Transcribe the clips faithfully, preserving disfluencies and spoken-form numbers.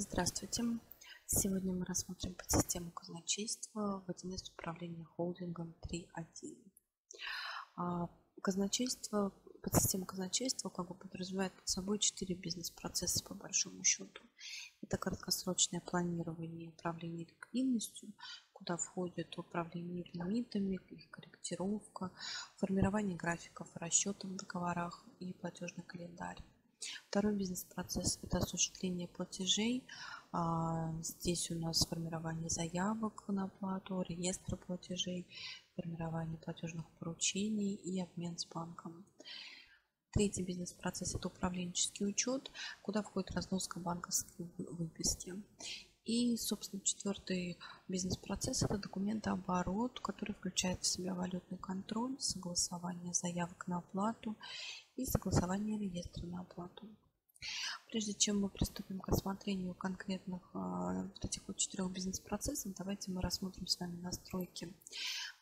Здравствуйте! Сегодня мы рассмотрим подсистему казначейства в один эс управление холдингом три точка один. Казначейство, подсистема казначейства как бы подразумевает под собой четыре бизнес-процесса по большому счету. Это краткосрочное планирование, управление ликвидностью, куда входит управление лимитами, их корректировка, формирование графиков расчетов в договорах и платежный календарь. Второй бизнес-процесс – это осуществление платежей. Здесь у нас формирование заявок на оплату, реестр платежей, формирование платежных поручений и обмен с банком. Третий бизнес-процесс – это управленческий учет, куда входит разноска банковской выписки. И, собственно, четвертый бизнес-процесс – это документооборот, который включает в себя валютный контроль, согласование заявок на оплату и согласование реестра на оплату. Прежде чем мы приступим к рассмотрению конкретных вот этих вот четырех бизнес-процессов, давайте мы рассмотрим с вами настройки.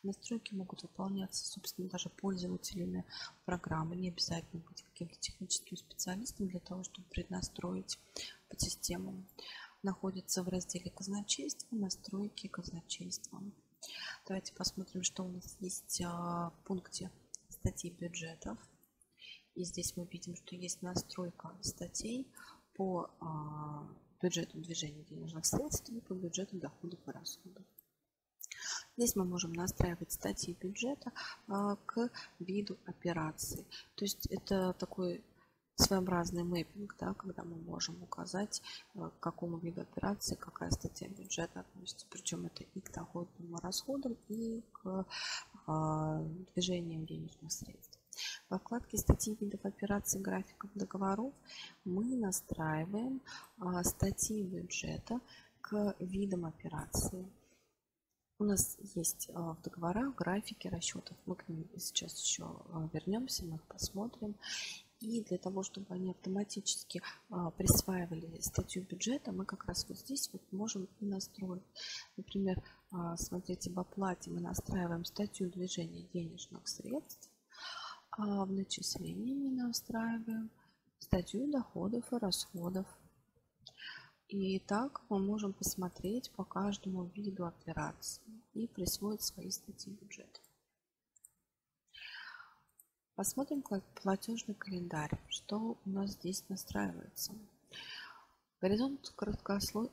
Настройки могут выполняться, собственно, даже пользователями программы. Не обязательно быть каким-то техническим специалистом для того, чтобы преднастроить подсистему. Находится в разделе казначейства, настройки казначейства. Давайте посмотрим, что у нас есть в пункте статьи бюджетов. И здесь мы видим, что есть настройка статей по бюджету движения денежных средств и по бюджету доходов и расходов. Здесь мы можем настраивать статьи бюджета к виду операций. То есть это такой своеобразный мэппинг, да, когда мы можем указать, к какому виду операции какая статья бюджета относится. Причем это и к доходам и расходам, и к движениям денежных средств. Во вкладке «Статьи видов операций, графиков, договоров» мы настраиваем статьи бюджета к видам операции. У нас есть в договорах графики расчетов. Мы к ним сейчас еще вернемся, мы их посмотрим. И для того, чтобы они автоматически а, присваивали статью бюджета, мы как раз вот здесь вот можем и настроить. Например, а, смотрите, в оплате мы настраиваем статью движения денежных средств, а в начислении мы настраиваем статью доходов и расходов. И так мы можем посмотреть по каждому виду операции и присвоить свои статьи бюджета. Посмотрим платежный календарь, что у нас здесь настраивается. Горизонт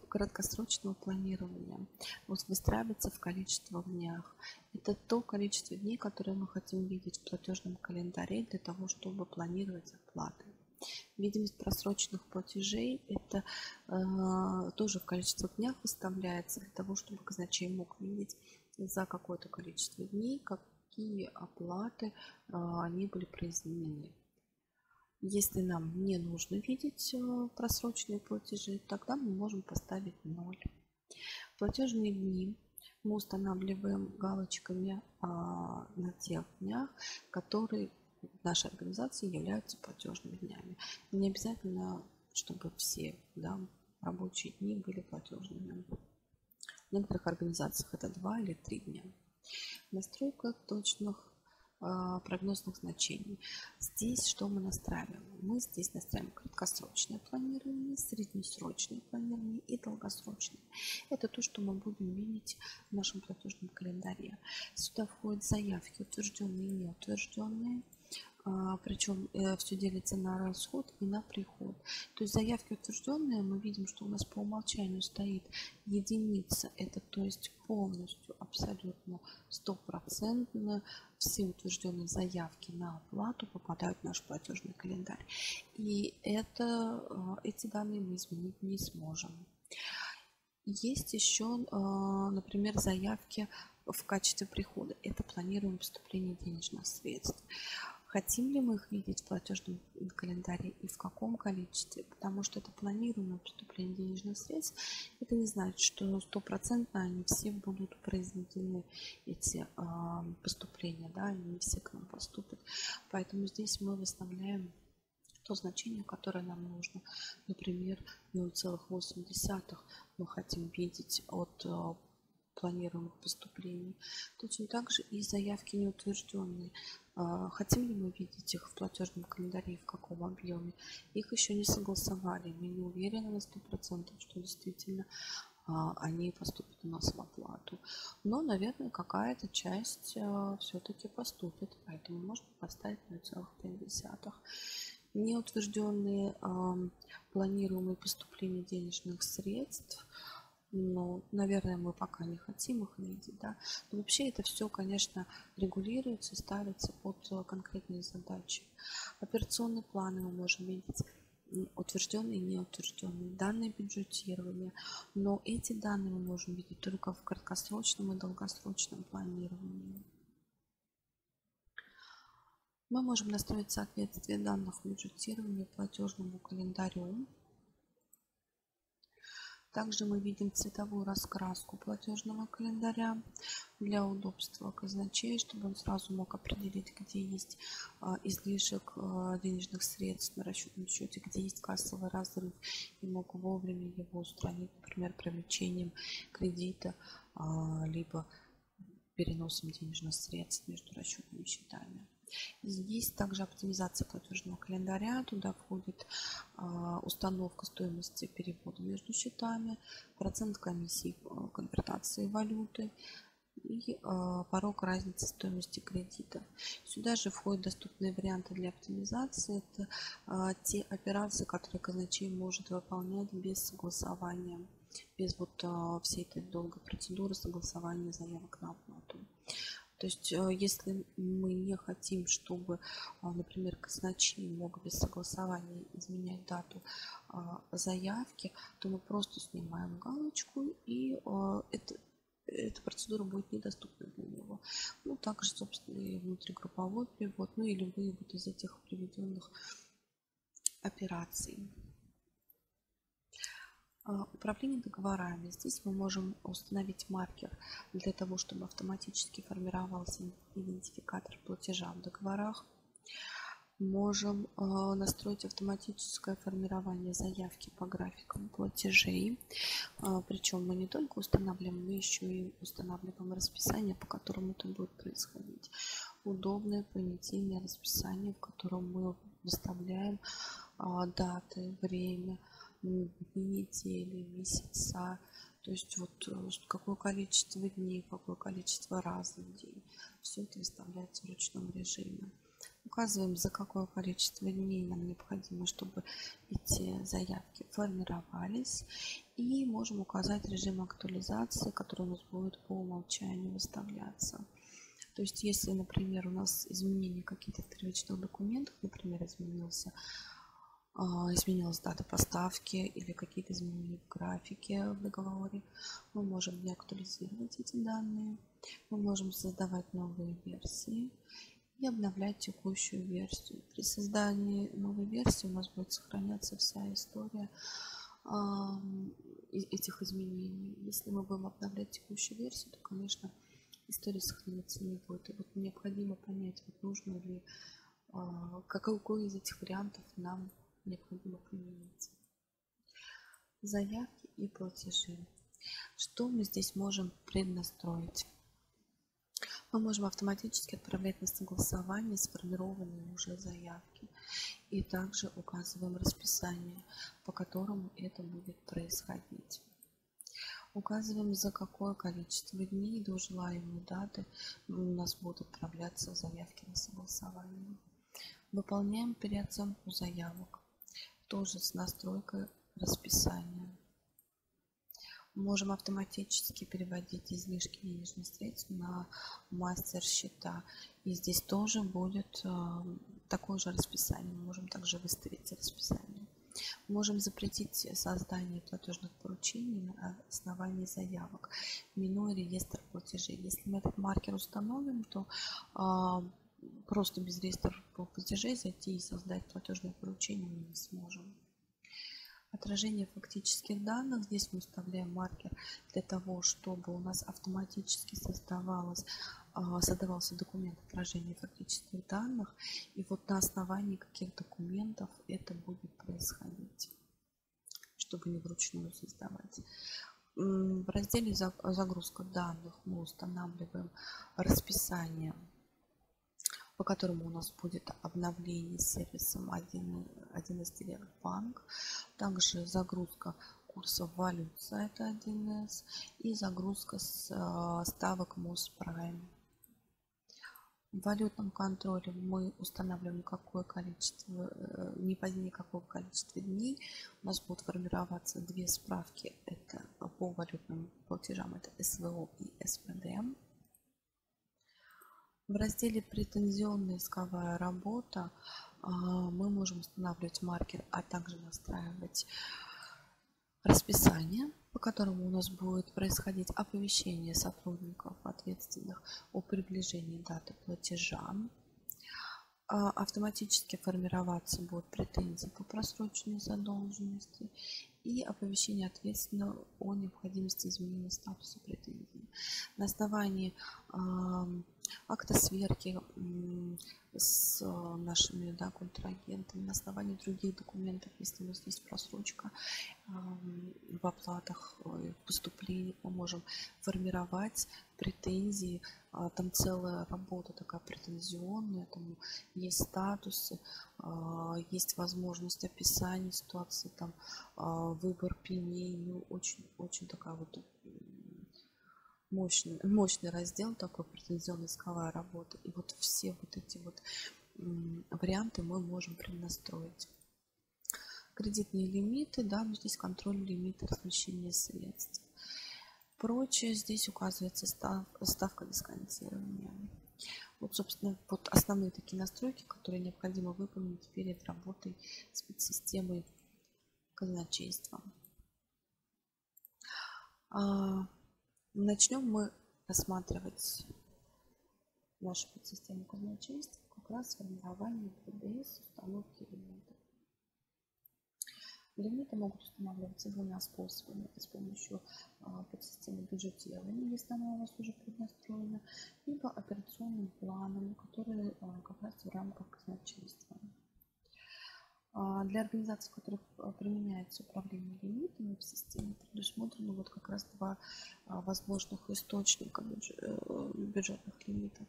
краткосрочного планирования выстраивается в количество днях. Это то количество дней, которые мы хотим видеть в платежном календаре для того, чтобы планировать оплаты. Видимость просроченных платежей – это э, тоже в количество днях выставляется для того, чтобы казначей мог видеть за какое-то количество дней, как какие оплаты а, не были произведены. Если нам не нужно видеть а, просроченные платежи, тогда мы можем поставить ноль. Платежные дни мы устанавливаем галочками а, на тех днях, которые в нашей организации являются платежными днями. Не обязательно, чтобы все да, рабочие дни были платежными. В некоторых организациях это два или три дня. Настройка точных э, прогнозных значений. Здесь что мы настраиваем? Мы здесь настраиваем краткосрочное планирование, среднесрочное планирование и долгосрочное. Это то, что мы будем видеть в нашем платежном календаре. Сюда входят заявки, утвержденные и неутвержденные. Причем все делится на расход и на приход. То есть заявки утвержденные, мы видим, что у нас по умолчанию стоит единица. Это то есть полностью, абсолютно, стопроцентно все утвержденные заявки на оплату попадают в наш платежный календарь. И это, эти данные мы изменить не сможем. Есть еще, например, заявки в качестве прихода. Это планируемое поступление денежных средств. Хотим ли мы их видеть в платежном календаре и в каком количестве? Потому что это планируемое поступление денежных средств. Это не значит, что стопроцентно они все будут произведены, эти э, поступления, да, они все к нам поступят. Поэтому здесь мы выставляем то значение, которое нам нужно. Например, ноль целых восемь десятых мы хотим видеть от э, планируемых поступлений. Точно так же и заявки неутвержденные. Хотим ли мы видеть их в платежном календаре, в каком объеме? Их еще не согласовали. Мы не уверены на сто процентов, что действительно они поступят у нас в оплату. Но, наверное, какая-то часть все-таки поступит. Поэтому можно поставить ноль целых пять десятых. Неутвержденные планируемые поступления денежных средств. Ну, наверное, мы пока не хотим их видеть, да. Но вообще это все, конечно, регулируется, ставится под конкретные задачи. Операционные планы мы можем видеть утвержденные и неутвержденные, данные бюджетирования. Но эти данные мы можем видеть только в краткосрочном и долгосрочном планировании. Мы можем настроить соответствие данных бюджетирования платежному календарю. Также мы видим цветовую раскраску платежного календаря для удобства казначей, чтобы он сразу мог определить, где есть излишек денежных средств на расчетном счете, где есть кассовый разрыв, и мог вовремя его устранить, например, привлечением кредита, либо переносом денежных средств между расчетными счетами. Здесь также оптимизация платежного календаря. Туда входит э, установка стоимости перевода между счетами, процент комиссии э, конвертации валюты и э, порог разницы стоимости кредитов. Сюда же входят доступные варианты для оптимизации. Это э, те операции, которые казначей может выполнять без согласования, без вот э, всей этой долгой процедуры согласования заявок на оплату. То есть, если мы не хотим, чтобы, например, казначей мог без согласования изменять дату заявки, то мы просто снимаем галочку, и это, эта процедура будет недоступна для него. Ну, также, собственно, и внутригрупповой перевод, ну и любые вот из этих приведенных операций. Управление договорами. Здесь мы можем установить маркер для того, чтобы автоматически формировался идентификатор платежа в договорах. Можем настроить автоматическое формирование заявки по графикам платежей. Причем мы не только устанавливаем, мы еще и устанавливаем расписание, по которому это будет происходить. Удобное понятийное расписание, в котором мы выставляем даты, время, недели, месяца, то есть вот какое количество дней, какое количество раз в день. Все это выставляется в ручном режиме. Указываем, за какое количество дней нам необходимо, чтобы эти заявки формировались. И можем указать режим актуализации, который у нас будет по умолчанию выставляться. То есть, если, например, у нас изменения какие-то в первичных документах, например, изменился изменилась дата поставки или какие-то изменения в графике, в договоре, мы можем не актуализировать эти данные, мы можем создавать новые версии и обновлять текущую версию. При создании новой версии у нас будет сохраняться вся история этих изменений. Если мы будем обновлять текущую версию, то, конечно, история сохранится не будет. И вот необходимо понять, вот нужно ли, какой из этих вариантов нам необходимо применить. Заявки и платежи. Что мы здесь можем преднастроить? Мы можем автоматически отправлять на согласование сформированные уже заявки. И также указываем расписание, по которому это будет происходить. Указываем, за какое количество дней до желаемой даты у нас будут отправляться заявки на согласование. Выполняем переоценку заявок. Тоже с настройкой расписания. Можем автоматически переводить излишки денежных средств на мастер-счета. И здесь тоже будет такое же расписание. Мы можем также выставить расписание. Можем запретить создание платежных поручений на основании заявок, минуя реестр платежей. Если мы этот маркер установим, то просто без реестра платежей зайти и создать платежное поручение мы не сможем. Отражение фактических данных. Здесь мы вставляем маркер для того, чтобы у нас автоматически создавалось, создавался документ отражения фактических данных. И вот на основании каких документов это будет происходить, чтобы не вручную создавать. В разделе «Загрузка данных» мы устанавливаем расписание по которому у нас будет обновление сервисом один эс Direct Bank, также загрузка курсов валют сайта один эс и загрузка ставок Мосприйм. В валютном контроле мы устанавливаем, какое количество, не позднее какого количества дней у нас будут формироваться две справки. Это по валютным платежам, это эс вэ о и эс пэ дэ эм. В разделе «Претензионная исковая работа» мы можем устанавливать маркер, а также настраивать расписание, по которому у нас будет происходить оповещение сотрудников ответственных о приближении даты платежа. Автоматически формироваться будут претензии по просроченной задолженности и оповещение ответственного о необходимости изменения статуса претензии. На основании э, акта сверки э, с нашими да, контрагентами, на основании других документов, если у нас есть просрочка э, в оплатах, э, в поступлении, мы можем формировать претензии. Э, там целая работа такая претензионная, там есть статусы, э, есть возможность описания ситуации, там э, выбор пеней, ну, очень, очень такая вот мощный, мощный раздел такой претензионная исковая работа. И вот все вот эти вот варианты мы можем преднастроить. Кредитные лимиты, да, здесь контроль лимита размещения средств. Прочее, здесь указывается став, ставка дисконтирования. Вот, собственно, вот основные такие настройки, которые необходимо выполнить перед работой спецсистемой казначейства. Начнем мы рассматривать нашу подсистему казначейства как раз с формирования пэ дэ эс установки лимитов. Лимиты могут устанавливаться двумя способами. С помощью подсистемы бюджетирования, если она у вас уже преднастроена, либо операционным планом, который как раз в рамках казначейства. Для организаций, в которых применяется управление лимитами в системе, предусмотрено вот как раз два возможных источника бюджетных лимитов.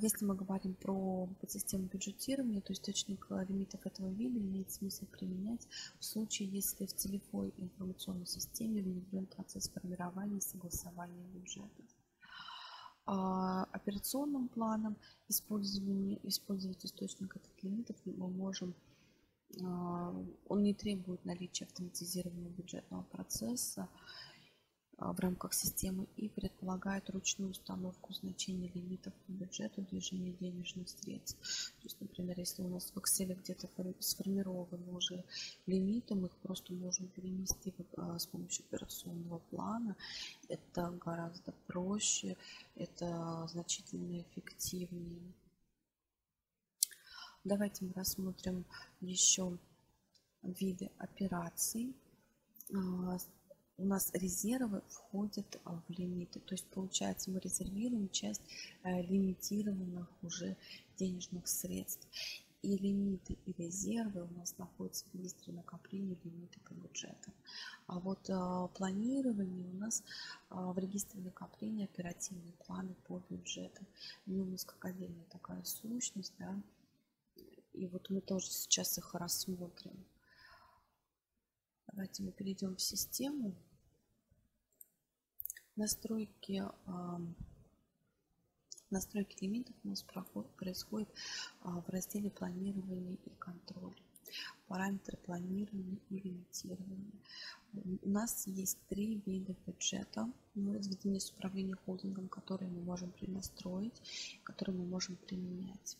Если мы говорим про подсистему бюджетирования, то источник лимитов этого вида имеет смысл применять в случае, если в целевой информационной системе внедрен процесс формирования и согласования бюджета. Операционным планом использовать источник этих лимитов мы можем, он не требует наличия автоматизированного бюджетного процесса в рамках системы и предполагает ручную установку значений лимитов по бюджету движения денежных средств. То есть, например, если у нас в Excel где-то сформированы уже лимиты, мы их просто можем перенести с помощью операционного плана. Это гораздо проще, это значительно эффективнее. Давайте мы рассмотрим еще виды операций. У нас резервы входят в лимиты, то есть получается мы резервируем часть лимитированных уже денежных средств. И лимиты, и резервы у нас находятся в регистре накопления лимита по бюджету. А вот э, планирование у нас э, в регистре накопления оперативные планы по бюджету. Они у нас как отдельная такая сущность, да? И вот мы тоже сейчас их рассмотрим. Давайте мы перейдем в систему. Настройки, э, настройки лимитов у нас происходят э, в разделе «Планирование и контроль». Параметры планирования и лимитирования. У нас есть три вида бюджета, сведения с управлением холдингом, которые мы можем преднастроить, которые мы можем применять.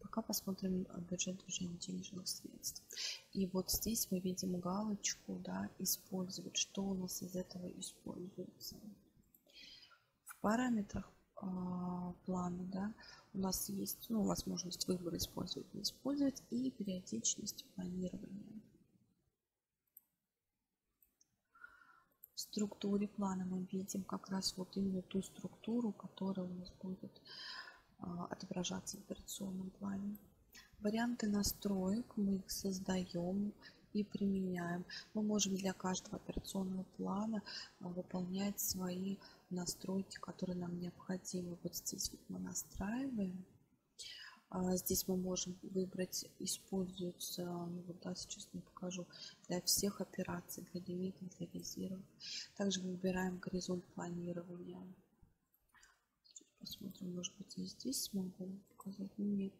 Пока посмотрим бюджет движения денежных средств. И вот здесь мы видим галочку, да, «Использовать». Что у нас из этого используется? В параметрах э, плана, да, у нас есть, ну, возможность выбора использовать, не использовать, и периодичность планирования. В структуре плана мы видим как раз вот именно ту структуру, которая у нас будет отображаться в операционном плане. Варианты настроек мы их создаем и применяем. Мы можем для каждого операционного плана выполнять свои настройки, которые нам необходимы. Вот здесь вот мы настраиваем. Здесь мы можем выбрать, используется, вот, да, сейчас не покажу, для всех операций, для лимитов, для резервов. Также выбираем горизонт планирования. Посмотрим, может быть, я здесь смогу показать. Нет.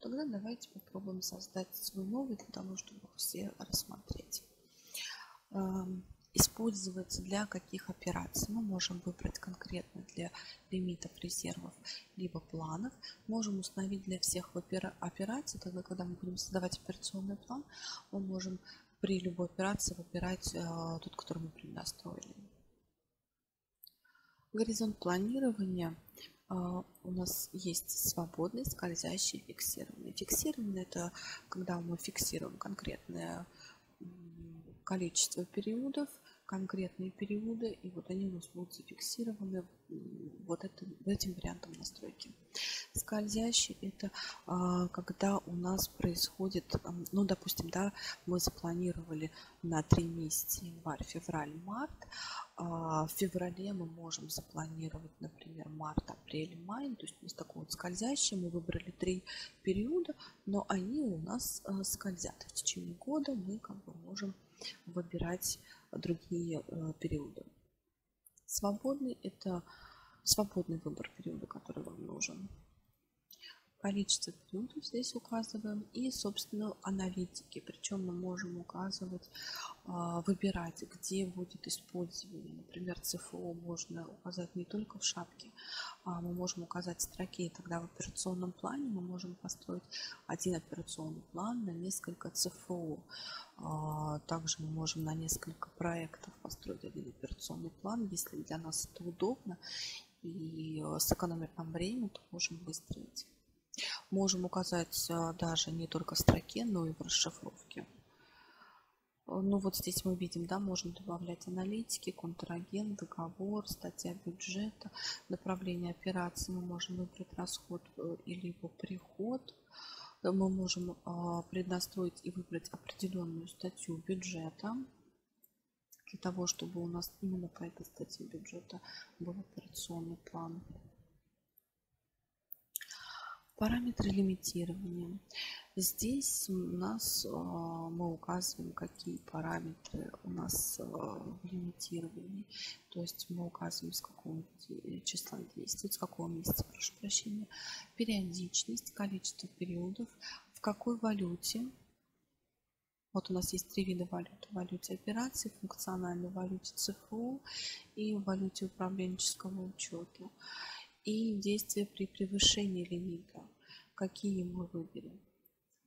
Тогда давайте попробуем создать свой новый, для того, чтобы их все рассмотреть. Использовать для каких операций. Мы можем выбрать конкретно для лимитов, резервов, либо планов. Можем установить для всех операций. Тогда, когда мы будем создавать операционный план, мы можем при любой операции выбирать тот, который мы преднастроили. Горизонт планирования. У нас есть свободный, скользящий, фиксированный. Фиксированный – это когда мы фиксируем конкретное количество периодов, конкретные периоды, и вот они у нас будут зафиксированы вот этим, этим вариантом настройки. Скользящий – это когда у нас происходит, ну, допустим, да, мы запланировали на три месяца: январь, февраль, март. В феврале мы можем запланировать, например, март, апрель, май. То есть у нас такой вот скользящий, мы выбрали три периода, но они у нас скользят. В течение года мы как бы можем выбирать другие периоды. Свободный – это свободный выбор периода, который вам нужен. Количество периодов здесь указываем и, собственно, аналитики. Причем мы можем указывать, выбирать, где будет использование. Например, ЦФО можно указать не только в шапке, а мы можем указать строки. И тогда в операционном плане мы можем построить один операционный план на несколько ЦФО. Также мы можем на несколько проектов построить один операционный план, если для нас это удобно и сэкономит нам время, то можем выстроить. Можем указать даже не только в строке, но и в расшифровке. Ну вот здесь мы видим, да, можно добавлять аналитики, контрагент, договор, статья бюджета, направление операции. Мы можем выбрать расход или приход. Мы можем преднастроить и выбрать определенную статью бюджета, для того, чтобы у нас именно по этой статье бюджета был операционный план. Параметры лимитирования. Здесь у нас мы указываем, какие параметры у нас в лимитировании. То есть мы указываем, с какого числа действует, с какого месяца, прошу прощения. Периодичность, количество периодов, в какой валюте. Вот у нас есть три вида валют. В валюте операций, функциональной валюте ЦФУ и в валюте управленческого учета. И действия при превышении лимита. Какие мы выберем?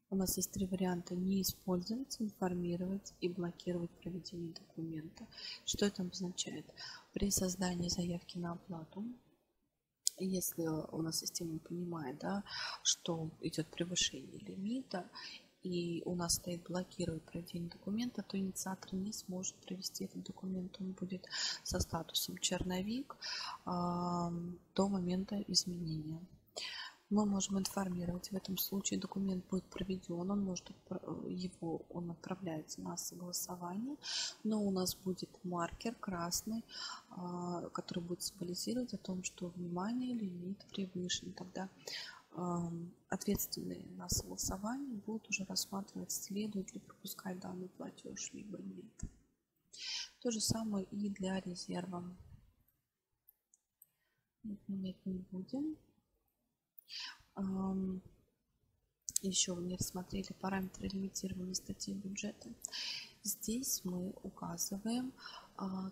У нас есть три варианта: не использовать, информировать и блокировать проведение документа. Что это обозначает? При создании заявки на оплату, если у нас система понимает, да, что идет превышение лимита, и у нас стоит блокировать проведение документа, то инициатор не сможет провести этот документ. Он будет со статусом черновик а, до момента изменения. Мы можем информировать. В этом случае документ будет проведен. Он может его, он отправляется на согласование, но у нас будет маркер красный, а, который будет символизировать о том, что внимание, лимит превышен. Тогда ответственные на согласование будут уже рассматривать, следует ли пропускать данный платеж, либо нет. То же самое и для резерва. Отменять не будем. Еще мы не рассмотрели параметры лимитирования статьи бюджета. Здесь мы указываем,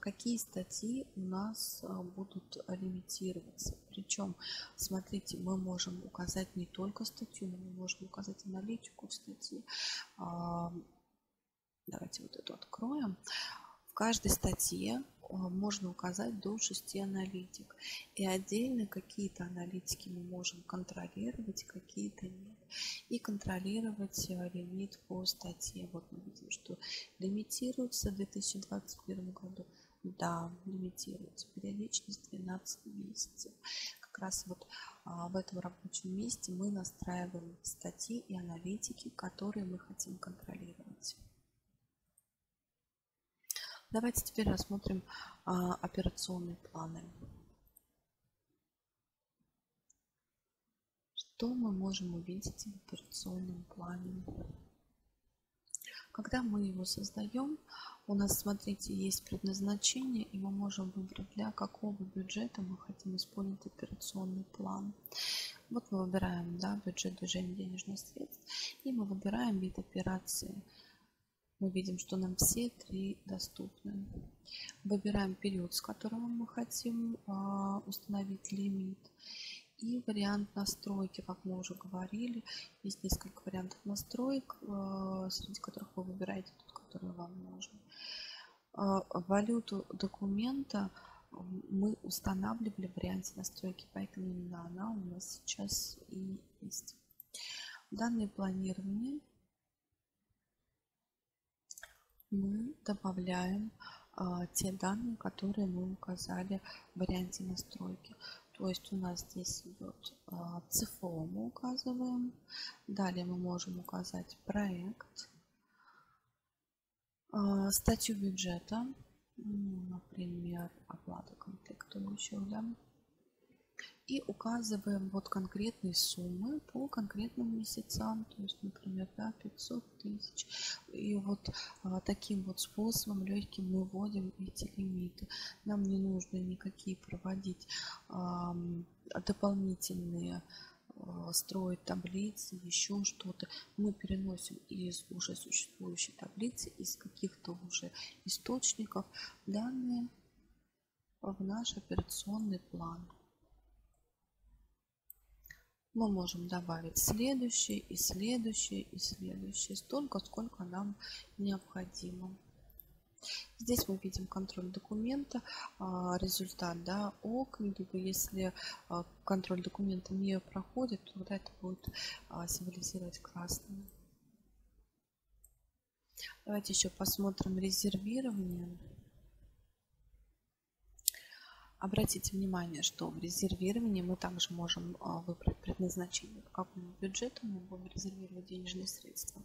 какие статьи у нас будут лимитироваться. Причем, смотрите, мы можем указать не только статью, но мы можем указать аналитику в статье. Давайте вот эту откроем. В каждой статье можно указать до шести аналитик. И отдельно какие-то аналитики мы можем контролировать, какие-то нет. И контролировать лимит по статье. Вот мы видим, что лимитируется в две тысячи двадцать первом году. Да, лимитируется. Периодичность двенадцать месяцев. Как раз вот в этом рабочем месте мы настраиваем статьи и аналитики, которые мы хотим контролировать. Давайте теперь рассмотрим а, операционные планы. Что мы можем увидеть в операционном плане? Когда мы его создаем, у нас, смотрите, есть предназначение, и мы можем выбрать, для какого бюджета мы хотим исполнить операционный план. Вот мы выбираем, да, бюджет движения денежных средств, и мы выбираем вид операции. Мы видим, что нам все три доступны. Выбираем период, с которого мы хотим установить лимит. И вариант настройки, как мы уже говорили, есть несколько вариантов настроек, среди которых вы выбираете тот, который вам нужен. Валюту документа мы устанавливали в варианте настройки, поэтому именно она у нас сейчас и есть. Данные планирования мы добавляем те данные, которые мы указали в варианте настройки. То есть у нас здесь идет ЦФО, мы указываем. Далее мы можем указать проект, статью бюджета, например, оплата комплектующих, да? И указываем вот конкретные суммы по конкретным месяцам, то есть, например, да, пятьсот тысяч. И вот а, таким вот способом легким мы вводим эти лимиты. Нам не нужно никакие проводить а, дополнительные, а, строить таблицы, еще что-то. Мы переносим из уже существующей таблицы, из каких-то уже источников данные в наш операционный план. Мы можем добавить следующие и следующие и следующие, столько, сколько нам необходимо. Здесь мы видим контроль документа, результат, да, окон. Если контроль документа не проходит, то тогда это будет символизировать красным. Давайте еще посмотрим резервирование. Обратите внимание, что в резервировании мы также можем выбрать предназначение, по какому бюджету мы будем резервировать денежные средства.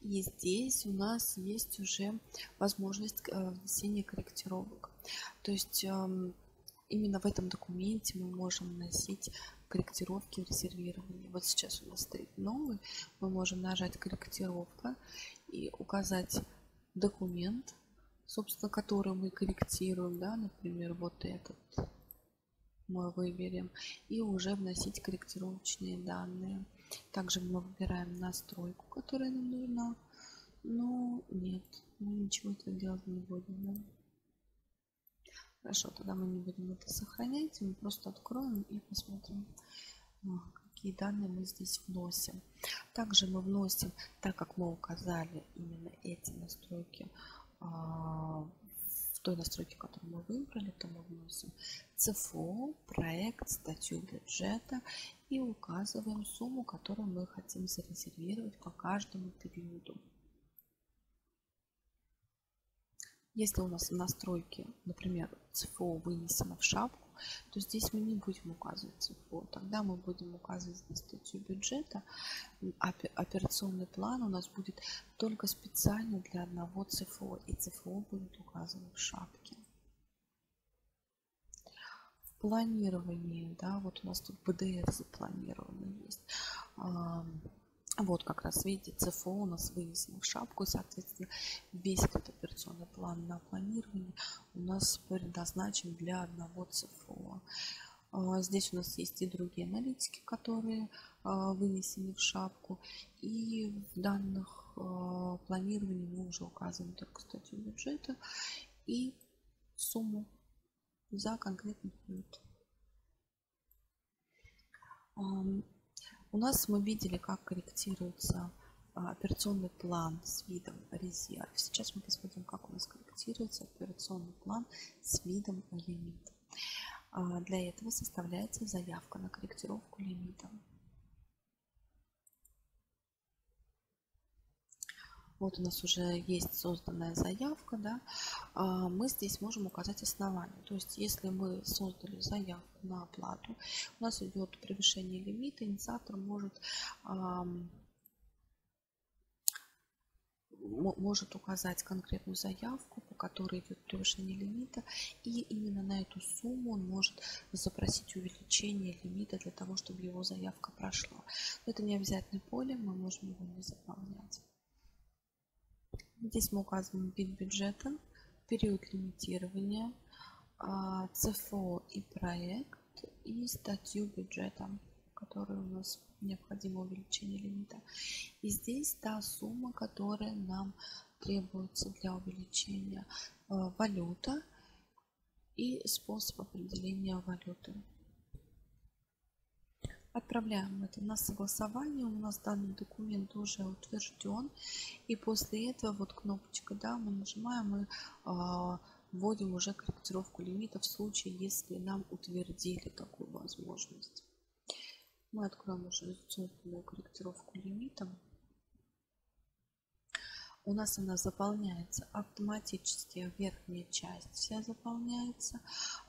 И здесь у нас есть уже возможность внесения корректировок. То есть именно в этом документе мы можем вносить корректировки в резервировании. Вот сейчас у нас стоит новый. Мы можем нажать «Корректировка» и указать документ, собственно, который мы корректируем, да, например, вот этот мы выберем, и уже вносить корректировочные данные. Также мы выбираем настройку, которая нам нужна, но нет, мы ничего этого делать не будем. Да? Хорошо, тогда мы не будем это сохранять, мы просто откроем и посмотрим, какие данные мы здесь вносим. Также мы вносим, так как мы указали именно эти настройки в той настройке, которую мы выбрали, то мы вносим ЦФО, проект, статью бюджета и указываем сумму, которую мы хотим зарезервировать по каждому периоду. Если у нас в настройке, например, ЦФО вынесено в шапку, то здесь мы не будем указывать ЦФО. Тогда мы будем указывать на статью бюджета. Операционный план у нас будет только специально для одного ЦФО, и ЦФО будет указано в шапке. В планировании, да, вот у нас тут БДР запланировано есть. Вот как раз, видите, ЦФО у нас вынесено в шапку, и, соответственно, весь этот операционный план на планирование у нас предназначен для одного ЦФО. Здесь у нас есть и другие аналитики, которые вынесены в шапку, и в данных планировании мы уже указываем только статью бюджета и сумму за конкретный период. У нас мы видели, как корректируется операционный план с видом резерв. Сейчас мы посмотрим, как у нас корректируется операционный план с видом лимита. Для этого составляется заявка на корректировку лимита. Вот у нас уже есть созданная заявка, да, мы здесь можем указать основание. То есть, если мы создали заявку на оплату, у нас идет превышение лимита, инициатор может может указать конкретную заявку, по которой идет превышение лимита, и именно на эту сумму он может запросить увеличение лимита для того, чтобы его заявка прошла. Но это не обязательное поле, мы можем его не заполнять. Здесь мы указываем вид бюджета, период лимитирования, ЦФО и проект, и статью бюджета, которой у нас необходимо увеличение лимита. И здесь та сумма, которая нам требуется для увеличения, валюта и способ определения валюты. Отправляем это на согласование. У нас данный документ уже утвержден. И после этого вот кнопочка, да, мы нажимаем и э, вводим уже корректировку лимита в случае, если нам утвердили такую возможность. Мы откроем уже собственную корректировку лимита. У нас она заполняется автоматически, верхняя часть вся заполняется,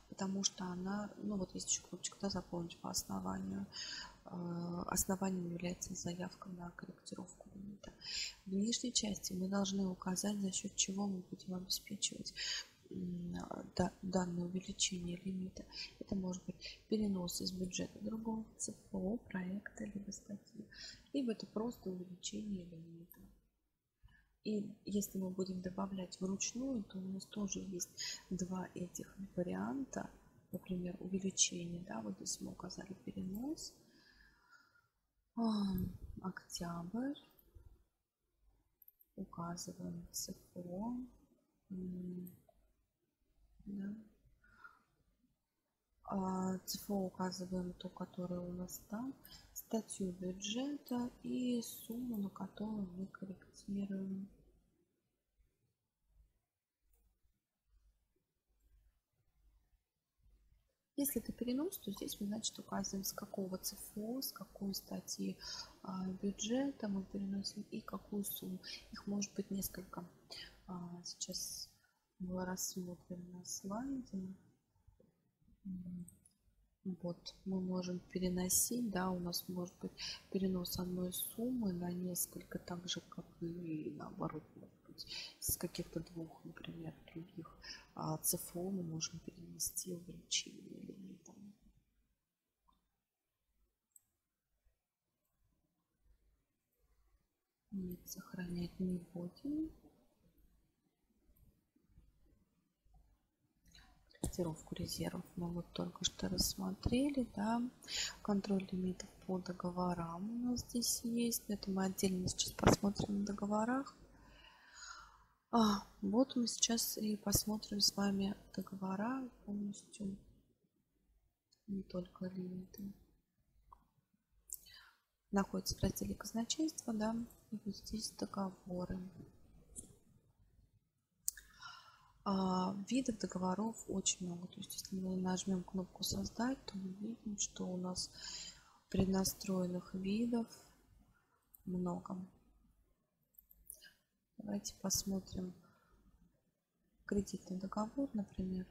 потому что она, ну вот есть еще кнопочка, да, заполнить по основанию. Основанием является заявка на корректировку лимита. В нижней части мы должны указать, за счет чего мы будем обеспечивать данное увеличение лимита. Это может быть перенос из бюджета другого ЦФО, проекта либо статьи, либо это просто увеличение лимита. И если мы будем добавлять вручную, то у нас тоже есть два этих варианта. Например, увеличение, да, вот здесь мы указали перенос, октябрь, указываем ЦФО, да. А ЦФО указываем ту, которая у нас там, статью бюджета и сумму, на которую мы корректируем. Если это перенос, то здесь мы, значит, указываем, с какого ЦФО, с какой статьи бюджета мы переносим и какую сумму. Их может быть несколько. Сейчас мы рассмотрим на слайде. Вот, мы можем переносить, да, у нас может быть перенос одной суммы на несколько, так же, как и наоборот, может быть, с каких-то двух, например, других ЦФО мы можем перенести увеличение лимита. Нет, сохранять не будем. Корректировку резервов мы вот только что рассмотрели, да. Контроль лимитов по договорам у нас здесь есть. Это мы отдельно сейчас посмотрим на договорах. А, вот мы сейчас и посмотрим с вами договора полностью, не только лимиты. Находится в разделе казначейства, да, и вот здесь договоры. Видов договоров очень много. То есть, если мы нажмем кнопку «Создать», то мы видим, что у нас преднастроенных видов много. Давайте посмотрим кредитный договор, например.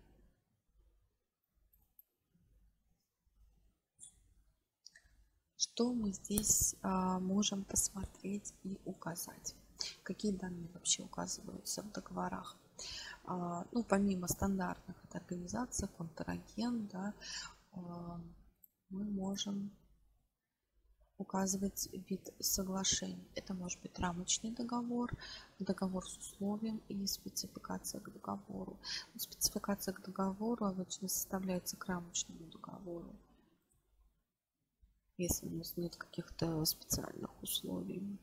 Что мы здесь а, можем посмотреть и указать? Какие данные вообще указываются в договорах? Ну, помимо стандартных, это организация, контрагент, да, мы можем указывать вид соглашений. Это может быть рамочный договор, договор с условием и спецификация к договору. Спецификация к договору обычно составляется к рамочному договору, если у нас нет каких-то специальных условий.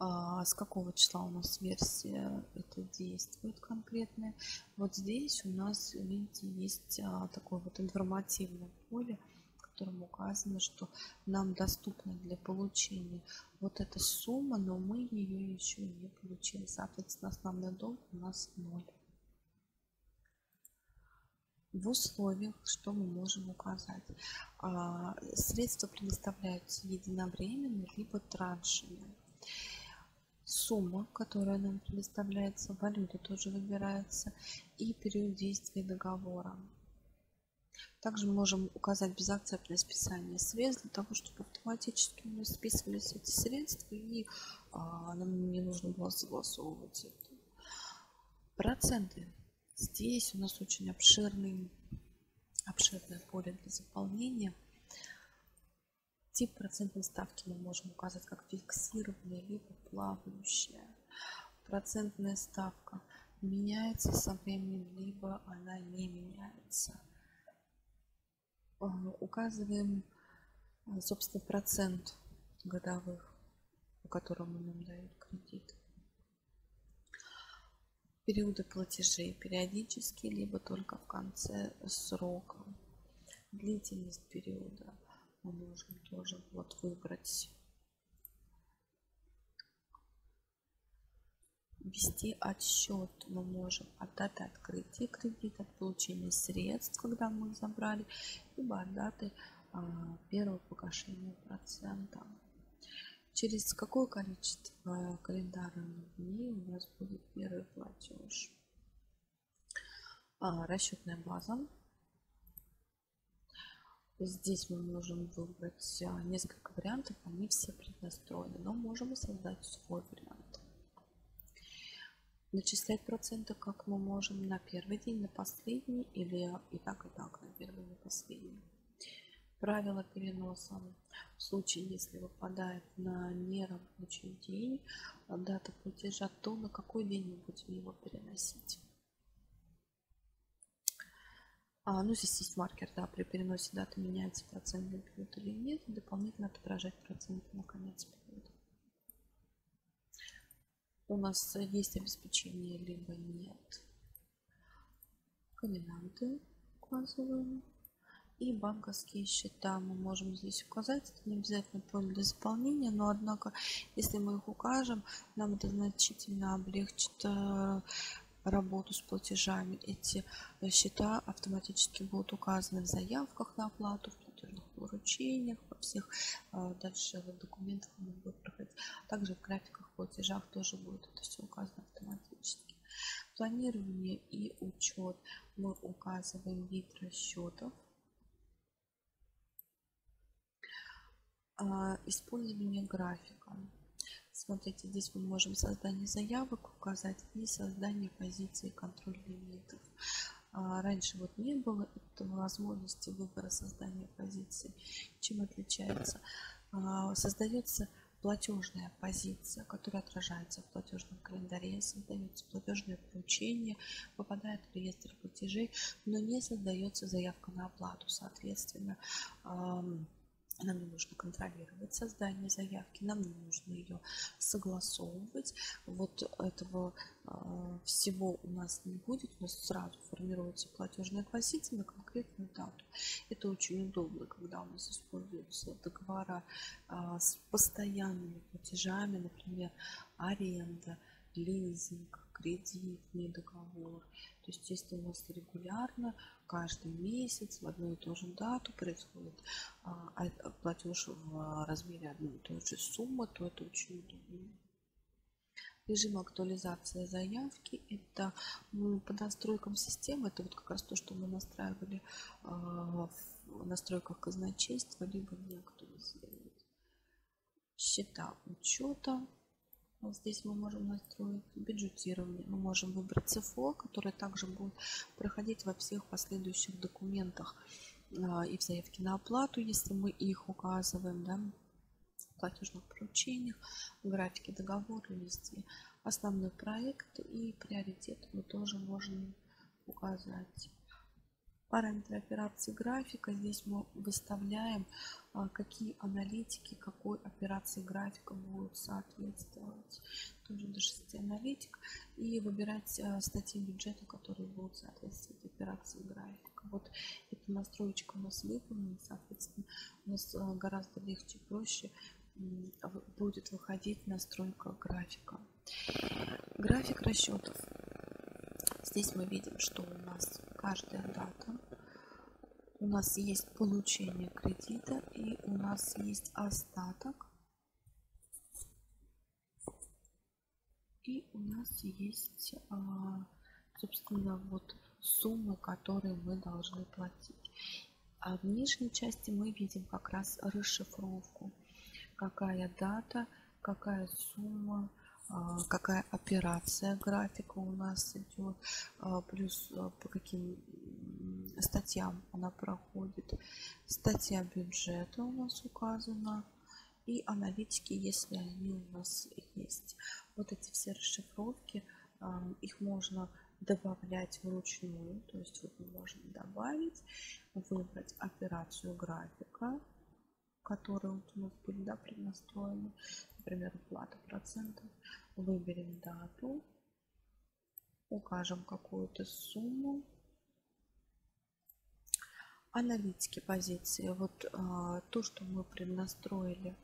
С какого числа у нас версия это действует конкретно. Вот здесь у нас, видите, есть такое вот информативное поле, в котором указано, что нам доступна для получения вот эта сумма, но мы ее еще не получили. Соответственно, основной долг у нас ноль. В условиях, что мы можем указать? Средства предоставляются единовременно, либо траншами. Сумма, которая нам предоставляется, валюта тоже выбирается и период действия договора. Также мы можем указать безакцентное списание средств, для того, чтобы автоматически у нас списывались эти средства и а, нам не нужно было согласовывать это. Проценты. Здесь у нас очень обширный, обширное поле для заполнения. Тип процентной ставки мы можем указать как фиксированная либо плавающая. Процентная ставка меняется со временем, либо она не меняется. Указываем, собственно, процент годовых, по которому нам дают кредит. Периоды платежей периодически, либо только в конце срока. Длительность периода мы можем тоже вот выбрать. Вести отсчет мы можем от даты открытия кредита, от получения средств, когда мы их забрали, либо от даты а, первого погашения процента. Через какое количество календарных дней у нас будет первый платеж. А, расчетная база. Здесь мы можем выбрать несколько вариантов, они все преднастроены, но можем создать свой вариант. Начислять проценты, как мы можем, на первый день, на последний, или и так, и так, на первый, на последний. Правило переноса. В случае, если выпадает на нерабочий день дата платежа, то на какой день мы будем его переносить? А, ну, здесь есть маркер, да, при переносе даты меняется процентный период или нет, и дополнительно отображать процент на конец периода. У нас есть обеспечение, либо нет. Комбинанты указываем. И банковские счета мы можем здесь указать. Это не обязательно поле для заполнения, но, однако, если мы их укажем, нам это значительно облегчит работу с платежами. Эти счета автоматически будут указаны в заявках на оплату, в платежных поручениях, во всех дальше документах они будут проходить. Также в графиках платежах тоже будет это все указано автоматически. Планирование и учет. Мы указываем вид расчетов. Использование графика. Смотрите, здесь мы можем создание заявок указать и создание позиции контроль лимитов. А раньше вот не было этого возможности выбора создания позиции. Чем отличается? А, создается платежная позиция, которая отражается в платежном календаре, создается платежное поручение, попадает в реестр платежей, но не создается заявка на оплату. Соответственно, а, нам не нужно контролировать создание заявки, нам не нужно ее согласовывать. Вот этого э, всего у нас не будет. У нас сразу формируется платежная позиция на конкретную дату. Это очень удобно, когда у нас используются договора э, с постоянными платежами, например, аренда, лизинг, кредитный договор. То есть если у нас регулярно, каждый месяц в одну и ту же дату происходит а, платеж в размере одной и той же суммы, то это очень удобно. Режим актуализации заявки. Это по настройкам системы. Это вот как раз то, что мы настраивали а, в настройках казначейства, либо не актуализировали. Счета учета. Вот здесь мы можем настроить бюджетирование. Мы можем выбрать ЦФО, которое также будет проходить во всех последующих документах и в заявке на оплату, если мы их указываем, да, в платежных поручениях, в графике договора, листе. Основной проект и приоритет мы тоже можем указать. Параметры операции графика. Здесь мы выставляем, какие аналитики какой операции графика будут соответствовать. Тоже до шести аналитик. И выбирать статьи бюджета, которые будут соответствовать операции графика. Вот эта настроечка у нас выполнена. Соответственно, у нас гораздо легче и проще будет выходить настройка графика. График расчетов. Здесь мы видим, что у нас каждая дата, у нас есть получение кредита и у нас есть остаток, и у нас есть, собственно, вот суммы, которые мы должны платить. А в нижней части мы видим как раз расшифровку. Какая дата, какая сумма, какая операция графика у нас идет, плюс по каким статьям она проходит. Статья бюджета у нас указана. И аналитики, если они у нас есть. Вот эти все расшифровки, их можно добавлять вручную. То есть вот мы можем добавить, выбрать операцию графика, которые вот у нас были, да, преднастроены, например, уплата процентов. Выберем дату, укажем какую-то сумму. Аналитики позиции. Вот а, то, что мы преднастроили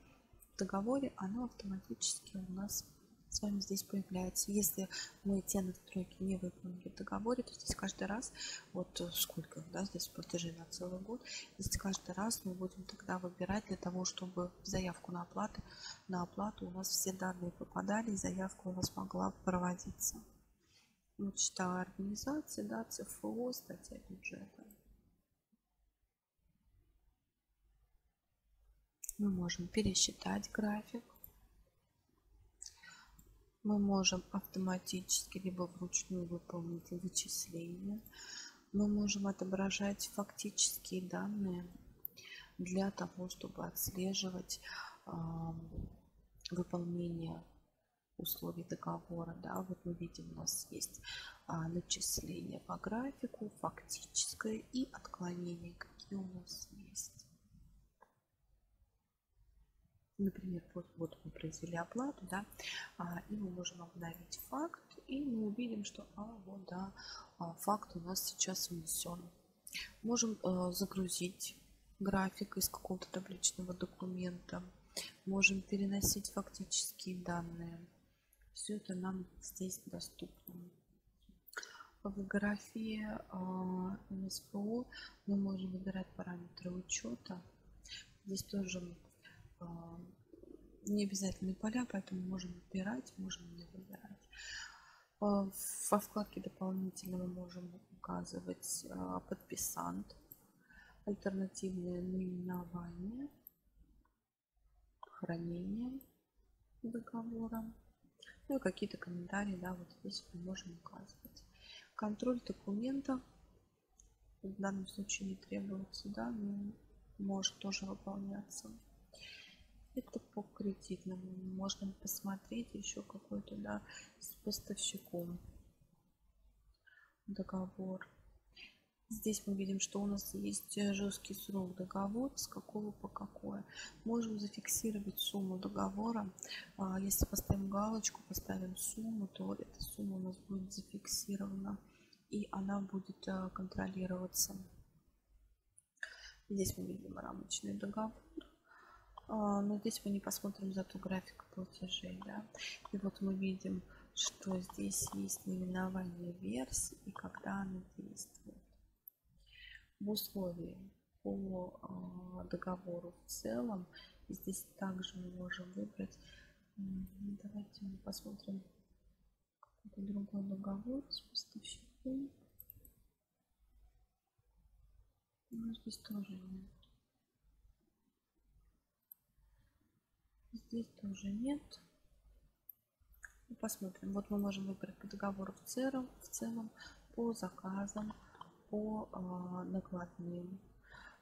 в договоре, оно автоматически у нас с вами здесь появляется. Если мы те настройки не выполнили в договоре, то здесь каждый раз, вот сколько, да, здесь платежи на целый год, здесь каждый раз мы будем тогда выбирать для того, чтобы в заявку на оплату, на оплату у нас все данные попадали, и заявка у нас могла проводиться. Мечта организации, да, ЦФО, статья бюджета. Мы можем пересчитать график. Мы можем автоматически либо вручную выполнить вычисления. Мы можем отображать фактические данные для того, чтобы отслеживать э, выполнение условий договора. Да? Вот мы видим, у нас есть э, начисление по графику, фактическое и отклонение, какие у нас есть. Например, вот, вот мы произвели оплату, да, а, и мы можем обновить факт, и мы увидим, что а, вот, да, факт у нас сейчас внесен. Можем э, загрузить график из какого-то табличного документа, можем переносить фактические данные. Все это нам здесь доступно. В графе э, МСПУ мы можем выбирать параметры учета. Здесь тоже не обязательные поля, поэтому можем выбирать, можем не выбирать. Во вкладке дополнительно мы можем указывать подписант, альтернативное наименование, хранение договора, ну и какие-то комментарии, да, вот здесь мы можем указывать. Контроль документа в данном случае не требуется, да, но может тоже выполняться. Это по кредитному. Можно посмотреть еще какой-то, да, с поставщиком договор. Здесь мы видим, что у нас есть жесткий срок договора, с какого по какое. Можем зафиксировать сумму договора. Если поставим галочку, поставим сумму, то эта сумма у нас будет зафиксирована, и она будет контролироваться. Здесь мы видим рамочный договор. Но здесь мы не посмотрим зато график платежей. Да? И вот мы видим, что здесь есть наименование версии и когда она действует. В условии по договору в целом здесь также мы можем выбрать. Давайте мы посмотрим какой-то другой договор с поставщиком. Но здесь тоже нет. Здесь тоже нет. Посмотрим. Вот мы можем выбрать по договору в целом, в целом по заказам, по э, накладным.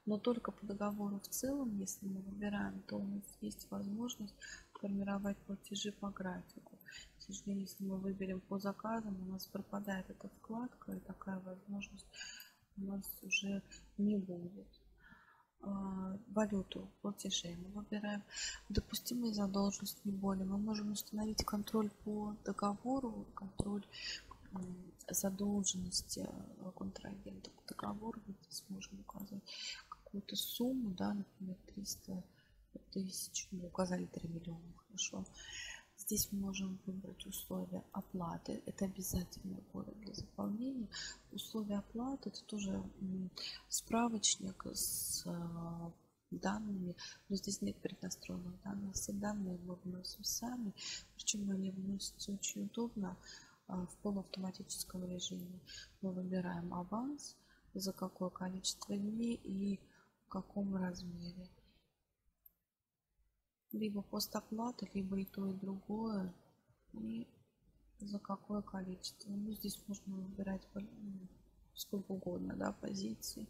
Но только по договору в целом, если мы выбираем, то у нас есть возможность формировать платежи по графику. К сожалению, если мы выберем по заказам, у нас пропадает эта вкладка, и такая возможность у нас уже не будет. Валюту платежей мы выбираем. Допустимые задолженности, не более. Мы можем установить контроль по договору, контроль задолженности контрагента по договору. Вот здесь можем указать какую-то сумму, да, например, триста тысяч. Мы указали три миллиона, хорошо. Здесь мы можем выбрать условия оплаты. Это обязательное поле для заполнения. Условия оплаты — это тоже справочник с данными, но здесь нет преднастроенных данных. Все данные мы вносим сами, причем они вносятся очень удобно в полуавтоматическом режиме. Мы выбираем аванс, за какое количество дней и каком размере. Либо постоплата, либо и то, и другое. И за какое количество. Ну, здесь можно выбирать сколько угодно, да, позиций.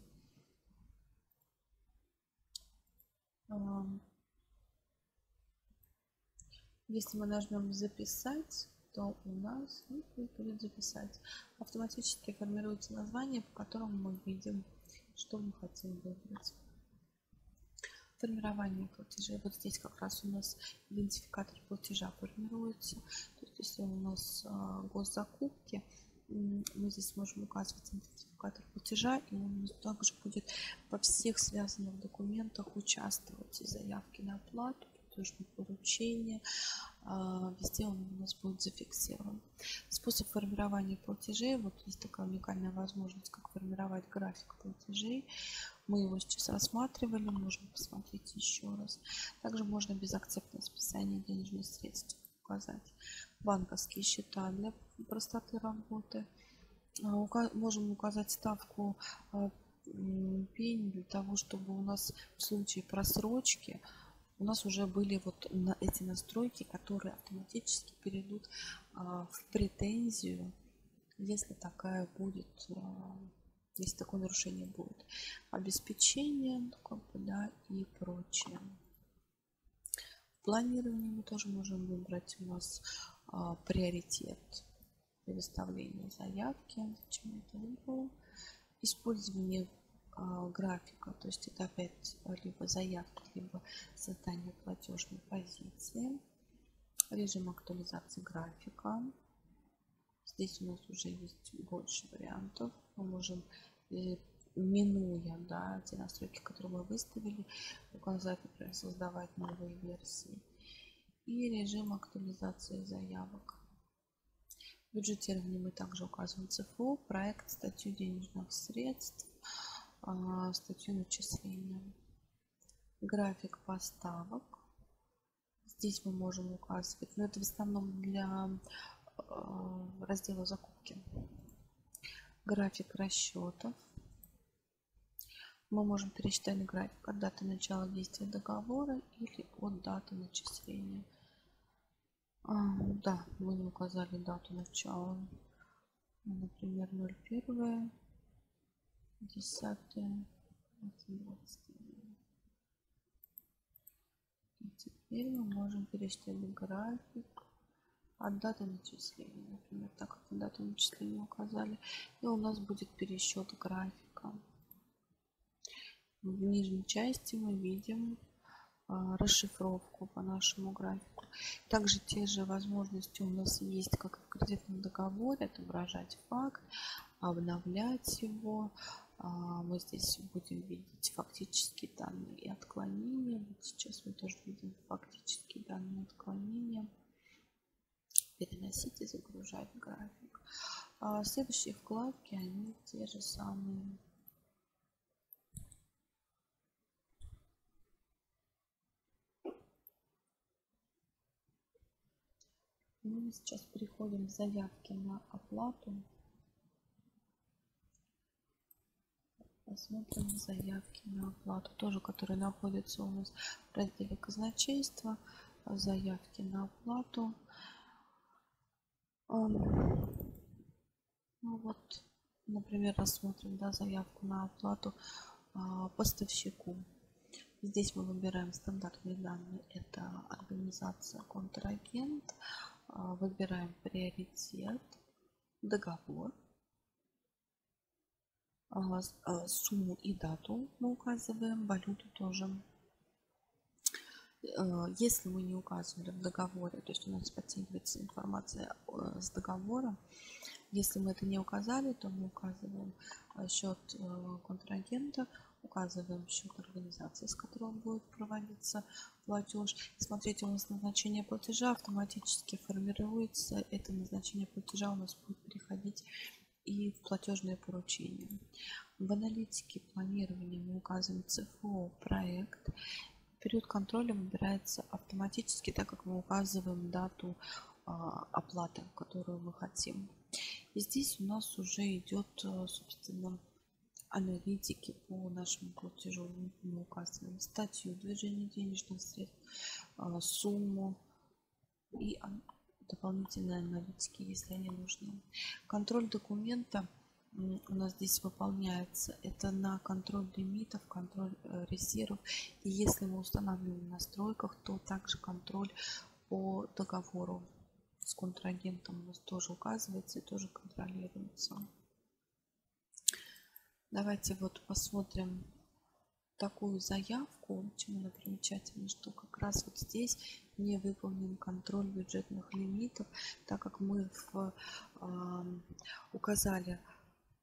Если мы нажмем «Записать», то у нас будет «Записать». Автоматически формируется название, по которому мы видим, что мы хотим выбрать. Формирование платежей. Вот здесь как раз у нас идентификатор платежа формируется. То есть, если у нас госзакупки, мы здесь можем указывать идентификатор платежа, и он также будет во всех связанных документах участвовать. И заявки на оплату, платежные поручения, везде он у нас будет зафиксирован. Способ формирования платежей. Вот есть такая уникальная возможность, как формировать график платежей. Мы его сейчас рассматривали, можем посмотреть еще раз. Также можно безакцептное списание денежных средств указать. Банковские счета для простоты работы. Можем указать ставку пени для того, чтобы у нас в случае просрочки у нас уже были вот на эти настройки, которые автоматически перейдут а, в претензию, если такая будет, а, если такое нарушение будет. Обеспечение, ну, как бы, да, и прочее. В планировании мы тоже можем выбрать у нас а, приоритет предоставления заявки. Зачем я это выбрала? Использование графика, то есть это опять либо заявки, либо создание платежной позиции. Режим актуализации графика. Здесь у нас уже есть больше вариантов. Мы можем, минуя, да, те настройки, которые мы выставили, указать, например, создавать новые версии. И режим актуализации заявок. В бюджетировании мы также указываем цифру, проект, статью денежных средств, статью начисления, график поставок. Здесь мы можем указывать, но это в основном для раздела закупки. График расчетов. Мы можем пересчитать график от даты начала действия договора или от даты начисления. Да, мы не указали дату начала, например, ноль первое. десятое, двадцатое. И теперь мы можем пересчитать график от даты начисления, например, так как мы дату начисления указали, и у нас будет пересчет графика. В нижней части мы видим а, расшифровку по нашему графику. Также те же возможности у нас есть, как и в кредитном договоре, отображать факт, обновлять его. Мы здесь будем видеть фактические данные и отклонения. Вот сейчас мы тоже видим фактические данные и отклонения. Переносить и загружать график. Следующие вкладки, они те же самые. Мы сейчас переходим в заявки на оплату. Посмотрим заявки на оплату, тоже которые находятся у нас в разделе казначейства. Заявки на оплату. Ну вот, например, рассмотрим, да, заявку на оплату а, поставщику. Здесь мы выбираем стандартные данные. Это организация, контрагент. А, выбираем приоритет, договор. Сумму и дату мы указываем, валюту тоже. Если мы не указывали в договоре, то есть у нас подтягивается информация с договора, если мы это не указали, то мы указываем счет контрагента, указываем счет организации, с которого будет проводиться платеж. Смотрите, у нас назначение платежа автоматически формируется, это назначение платежа у нас будет переходить и в платежное поручение. В аналитике планирования мы указываем ЦФО, проект. Период контроля выбирается автоматически, так как мы указываем дату а, оплаты, которую мы хотим. И здесь у нас уже идет, собственно, аналитики по нашему платежу мы указываем статью движения денежных средств, сумму и дополнительные аналитики, если они нужны. Контроль документа у нас здесь выполняется. Это на контроль лимитов, контроль резервов. И если мы устанавливаем в настройках, то также контроль по договору с контрагентом у нас тоже указывается и тоже контролируется. Давайте вот посмотрим такую заявку, чем она примечательна, что как раз вот здесь не выполнен контроль бюджетных лимитов, так как мы в, э, указали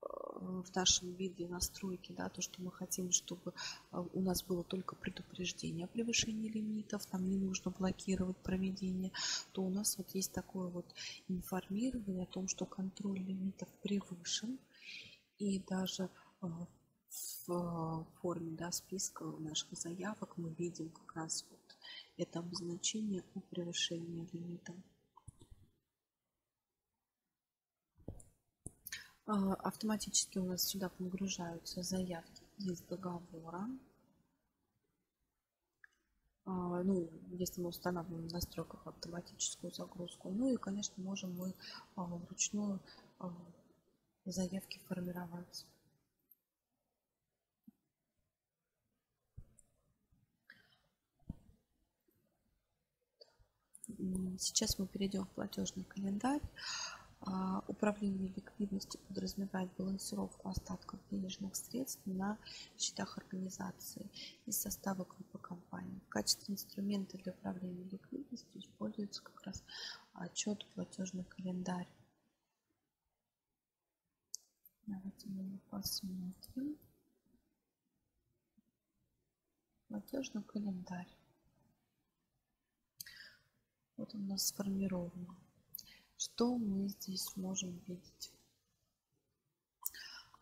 в нашем виде настройки, да, то, что мы хотим, чтобы у нас было только предупреждение о превышении лимитов, нам не нужно блокировать проведение, то у нас вот есть такое вот информирование о том, что контроль лимитов превышен, и даже в форме, да, списка наших заявок мы видим как раз вот это обозначение о превышении лимитов. Автоматически у нас сюда погружаются заявки из договора. Ну, если мы устанавливаем в настройках автоматическую загрузку. Ну и, конечно, можем мы вручную заявки формировать. Сейчас мы перейдем в платежный календарь. Управление ликвидностью подразумевает балансировку остатков денежных средств на счетах организации из состава группы компаний. В качестве инструмента для управления ликвидностью используется как раз отчет, платежный календарь. Давайте мы посмотрим. Платежный календарь. Вот он у нас сформирован. Что мы здесь можем видеть?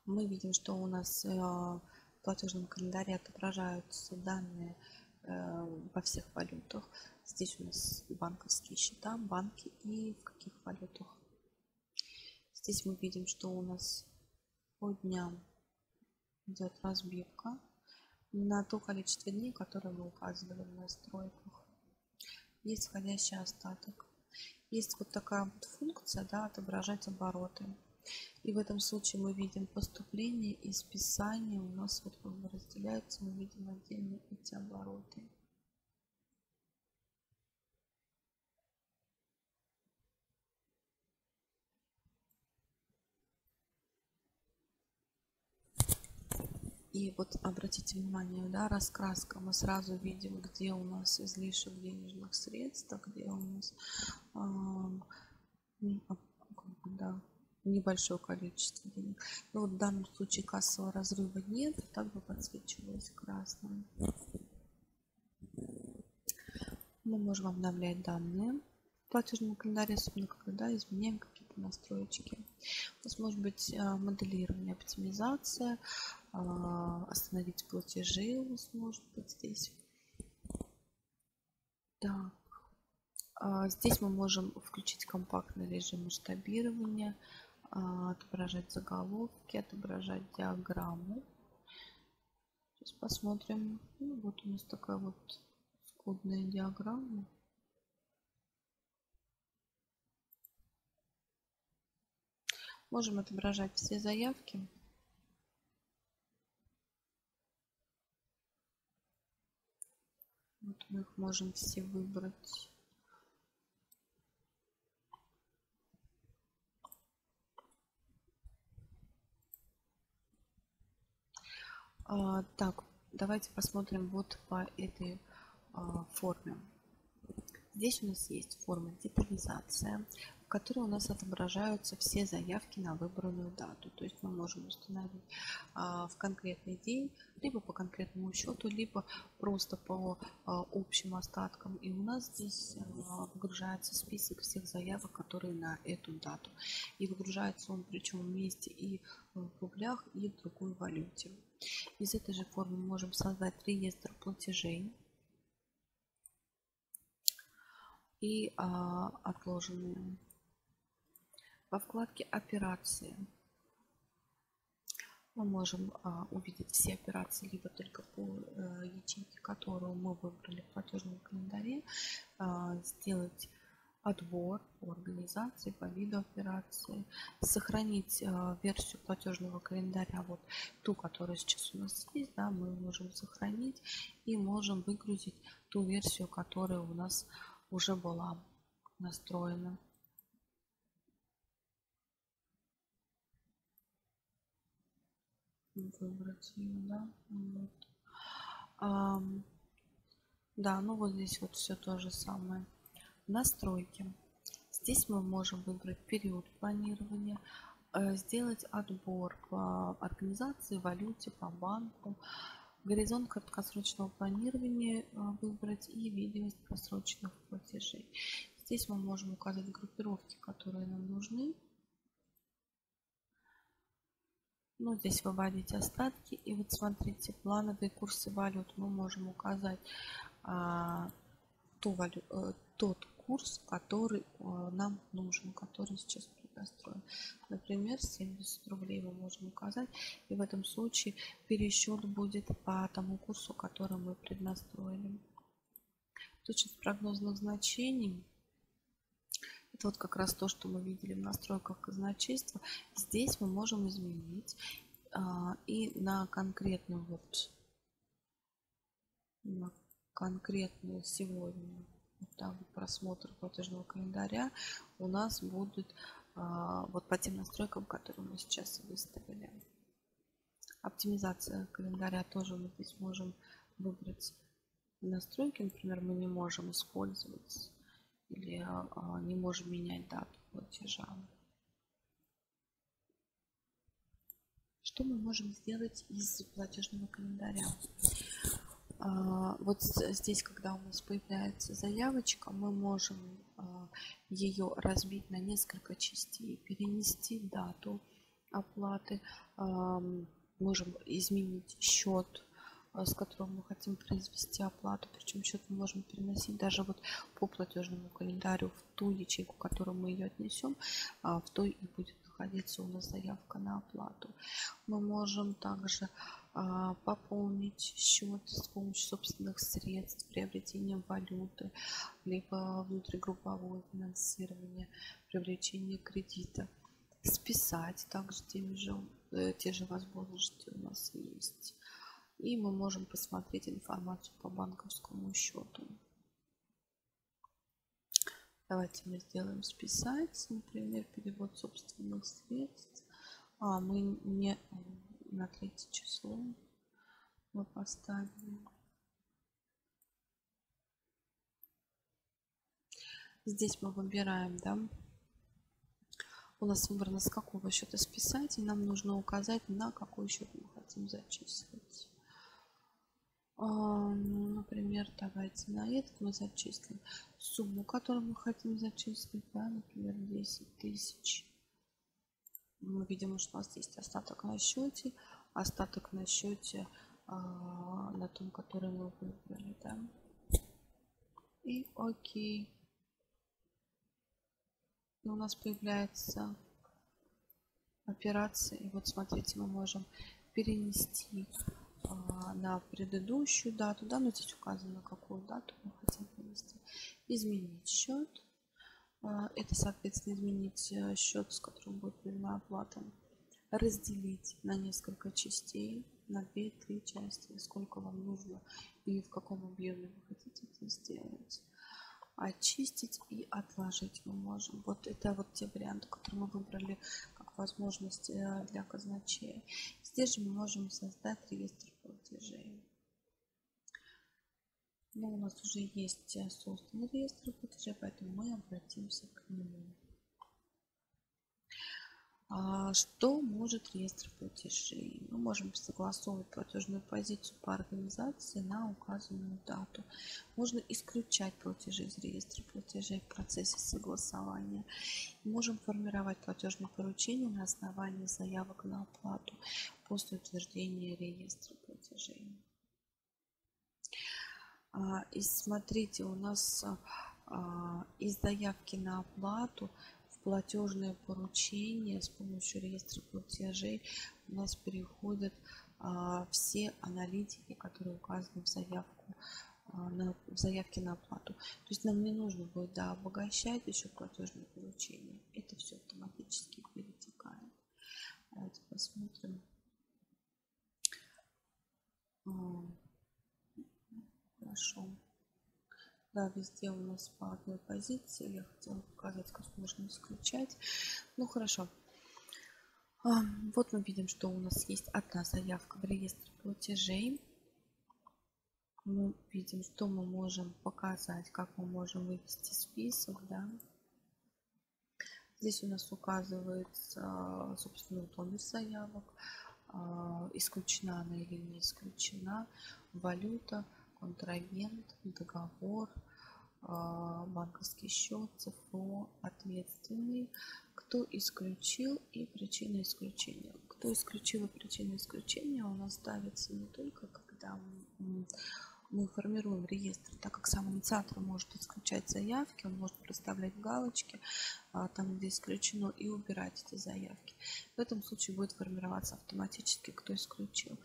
Мы видим, что у нас в платежном календаре отображаются данные во всех валютах. Здесь у нас банковские счета, банки и в каких валютах. Здесь мы видим, что у нас по дням идет разбивка на то количество дней, которые мы указывали в настройках. Есть входящий остаток. Есть вот такая вот функция, да, отображать обороты. И в этом случае мы видим поступление и списание. У нас вот разделяется, мы видим отдельно эти обороты. И вот обратите внимание, да, раскраска, мы сразу видим, где у нас излишек денежных средств, где у нас э, да, небольшое количество денег. Но вот в данном случае кассового разрыва нет, также подсвечивалось красным. Мы можем обновлять данные в платежном календаре, особенно когда изменяем какие-то настроечки. У нас может быть моделирование, оптимизация, остановить платежи у нас может быть здесь. Так. Здесь мы можем включить компактный режим масштабирования, отображать заголовки, отображать диаграмму. Сейчас посмотрим. Ну, вот у нас такая вот скудная диаграмма. Можем отображать все заявки. Вот мы их можем все выбрать. А, так, давайте посмотрим вот по этой а, форме. Здесь у нас есть форма детализация, в которой у нас отображаются все заявки на выбранную дату. То есть мы можем установить а, в конкретный день, либо по конкретному счету, либо просто по а, общим остаткам. И у нас здесь а, выгружается список всех заявок, которые на эту дату. И выгружается он причем вместе и в рублях, и в другой валюте. Из этой же формы мы можем создать реестр платежей и а, отложенные. Во вкладке «Операции» мы можем а, увидеть все операции либо только по а, ячейке, которую мы выбрали в платежном календаре, а, сделать отбор по организации, по виду операции, сохранить а, версию платежного календаря, вот ту, которая сейчас у нас есть, да, мы можем сохранить и можем выгрузить ту версию, которая у нас уже была настроена. Выбрать ее, да. Вот. А, да, ну вот здесь вот все то же самое. Настройки. Здесь мы можем выбрать период планирования, сделать отбор по организации, валюте, по банку, горизонт краткосрочного планирования выбрать и видимость просроченных платежей. Здесь мы можем указать группировки, которые нам нужны. Ну, здесь выводить остатки. И вот смотрите, плановые курсы валют. Мы можем указать а, ту валю, а, тот курс, который а, нам нужен, который сейчас предостроен. Например, семьдесят рублей мы можем указать. И в этом случае пересчет будет по тому курсу, который мы преднастроили. Точность прогнозных значений. Это вот как раз то, что мы видели в настройках казначейства. Здесь мы можем изменить а, и на конкретную, вот, на конкретную сегодня вот так, просмотр платежного календаря у нас будет а, вот по тем настройкам, которые мы сейчас выставили. Оптимизация календаря тоже мы здесь можем выбрать настройки. Например, мы не можем использовать или а, не можем менять дату платежа. Что мы можем сделать из платежного календаря? А, вот здесь, когда у нас появляется заявочка, мы можем а, ее разбить на несколько частей, перенести дату оплаты, а, можем изменить счет, с которым мы хотим произвести оплату. Причем счет мы можем переносить даже вот по платежному календарю в ту ячейку, которую мы ее отнесем, в той и будет находиться у нас заявка на оплату. Мы можем также пополнить счет с помощью собственных средств, приобретением валюты, либо внутригрупповое финансирование, привлечение кредита, списать также теми же, те же возможности у нас есть. И мы можем посмотреть информацию по банковскому счету. Давайте мы сделаем списать, например, перевод собственных средств. А, мы не на третье число мы поставили. Здесь мы выбираем, да, у нас выбрано, с какого счета списать, и нам нужно указать, на какой счет мы хотим зачислить. Например, давайте на этот мы зачислим сумму, которую мы хотим зачислить, да, например, десять тысяч. Мы видим, что у нас есть остаток на счете, остаток на счете а, на том, который мы выбрали, да. И окей. И у нас появляется операция. И вот смотрите, мы можем перенести на предыдущую дату, да, но здесь указано, какую дату мы хотим перенести. Изменить счет. Это, соответственно, изменить счет, с которым будет проведена оплата. Разделить на несколько частей, на две-три части, сколько вам нужно и в каком объеме вы хотите это сделать. Очистить и отложить мы можем. Вот это вот те варианты, которые мы выбрали как возможность для казначея. Здесь же мы можем создать реестр платежей. Но у нас уже есть созданный реестр платежей, поэтому мы обратимся к нему. Что может реестр платежей? Мы можем согласовывать платежную позицию по организации на указанную дату. Можно исключать платежи из реестра платежей в процессе согласования. Можем формировать платежные поручения на основании заявок на оплату после утверждения реестра платежей. И смотрите, у нас из заявки на оплату платежные поручения с помощью реестра платежей у нас переходят а, все аналитики, которые указаны в заявку, а, на, в заявке на оплату. То есть нам не нужно будет да, обогащать еще платежные поручения. Это все автоматически перетекает. Давайте посмотрим. Хорошо. Да, везде у нас по одной позиции. Я хотела показать, как можно исключать. Ну, хорошо. Вот мы видим, что у нас есть одна заявка в реестре платежей. Мы видим, что мы можем показать, как мы можем вывести список. Да. Здесь у нас указывается, собственно, тонус заявок. Исключена она или не исключена. Валюта, контрагент, договор, банковский счет, ЦФО, ответственный, кто исключил и причина исключения. Кто исключил и причина исключения у нас ставится не только когда мы формируем реестр, так как сам инициатор может исключать заявки, он может проставлять галочки там, где исключено, и убирать эти заявки. В этом случае будет формироваться автоматически, кто исключил.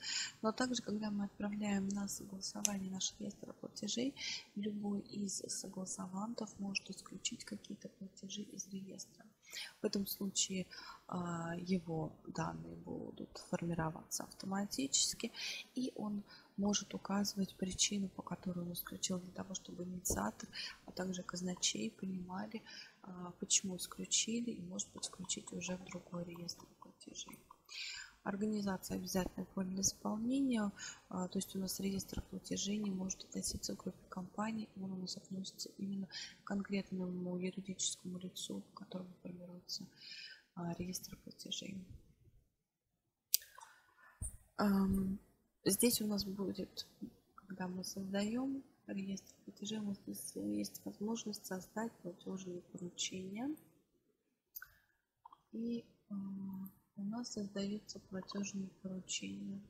Но также, когда мы отправляем на согласование наш реестр платежей, любой из согласовантов может исключить какие-то платежи из реестра. В этом случае его данные будут формироваться автоматически, и он может указывать причину, по которой он исключил, для того, чтобы инициатор, а также казначей понимали, почему исключили, и может быть включить уже в другой реестр платежей. Организация обязательно для исполнения, то есть у нас реестр платежей не может относиться к группе компаний, он у нас относится именно к конкретному юридическому лицу, по которому формируется реестр платежей. Здесь у нас будет, когда мы создаем реестр платежей, у нас здесь есть возможность создать платежные поручения. И у нас создаются платежные поручения.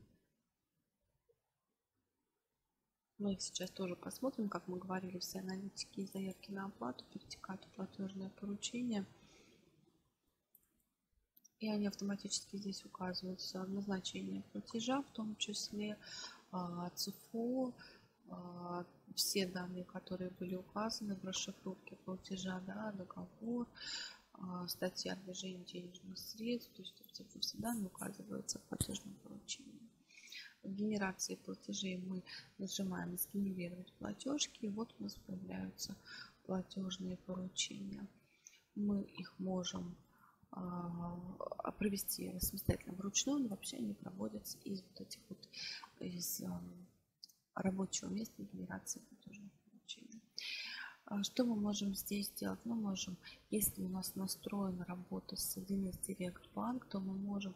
Мы их сейчас тоже посмотрим. Как мы говорили, все аналитики и заявки на оплату перетекают в платежное поручение. И они автоматически здесь указываются. Назначение платежа, в том числе ЦФО, все данные, которые были указаны в расшифровке платежа, да, договор, статья движения денежных средств. То есть абсолютно все данные указываются в платежном поручении. В генерации платежей мы нажимаем «Сгенерировать платежки», и вот у нас появляются платежные поручения. Мы их можем провести самостоятельно вручную, но вообще они проводятся из вот этих вот, из рабочего места генерации платежных поручений. Что мы можем здесь сделать? Мы можем, если у нас настроена работа с один эс Direct Bank, то мы можем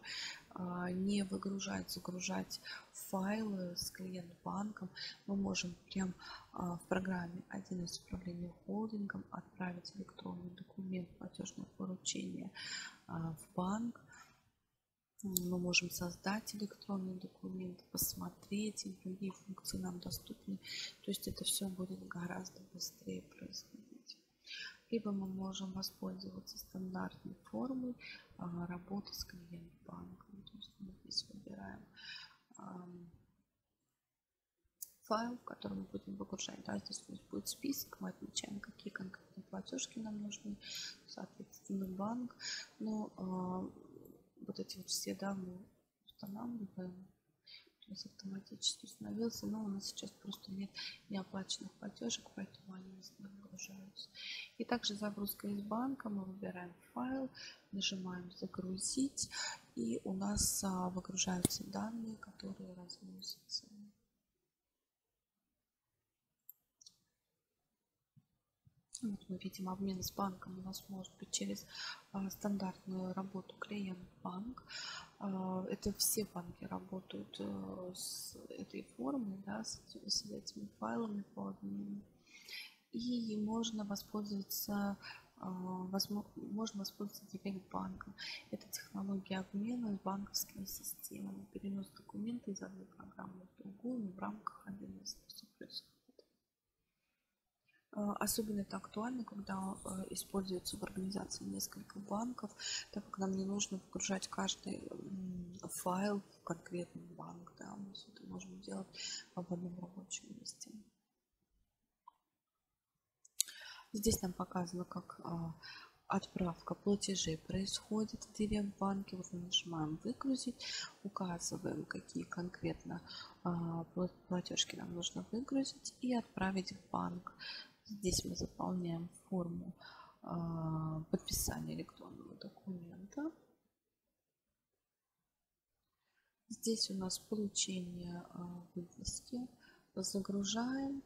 не выгружать, загружать файлы с клиент-банком. Мы можем прям в программе один эс «Управление Холдингом» отправить электронный документ платежное поручение в банк. Мы можем создать электронный документ, посмотреть, и другие функции нам доступны. То есть это все будет гораздо быстрее происходить. Либо мы можем воспользоваться стандартной формой а, работы с клиент-банком. То есть мы здесь выбираем а, файл, в котором мы будем выгружать. Да, здесь у нас будет список, мы отмечаем, какие конкретные платежки нам нужны, соответственно, банк. Но а, вот эти вот все данные устанавливаем. У нас автоматически установился, но у нас сейчас просто нет неоплаченных платежек, поэтому они не выгружаются. И также загрузка из банка. Мы выбираем файл, нажимаем «Загрузить», и у нас выгружаются данные, которые разносятся. Вот мы видим, обмен с банком у нас может быть через а, стандартную работу клиент-банк. А, это все банки работают а, с этой формой, да, с, с этими файлами по обмену. И можно воспользоваться, а, возможно, можно воспользоваться Direct-банком. Это технология обмена с банковскими системами. Перенос документов из одной программы в другую в рамках один эс. Особенно это актуально, когда используется в организации несколько банков, так как нам не нужно погружать каждый файл в конкретный банк. Да, мы все это можем делать в одном рабочем месте. Здесь нам показано, как отправка платежей происходит в Direct Bank. Вот мы нажимаем «Выгрузить», указываем, какие конкретно платежки нам нужно выгрузить и отправить в банк. Здесь мы заполняем форму подписания электронного документа. Здесь у нас получение выписки. Загружаем,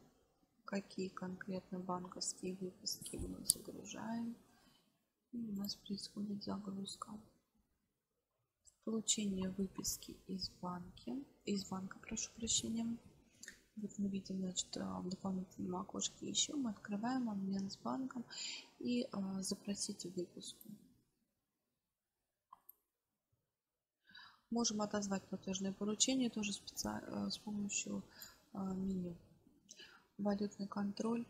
какие конкретно банковские выписки мы загружаем. И у нас происходит загрузка. Получение выписки из банки. Из банка, прошу прощения. Вот мы видим, значит, в дополнительном окошке еще мы открываем обмен с банком и а, запросить выписку. Можем отозвать платежное поручение тоже специ... с помощью а, меню. Валютный контроль.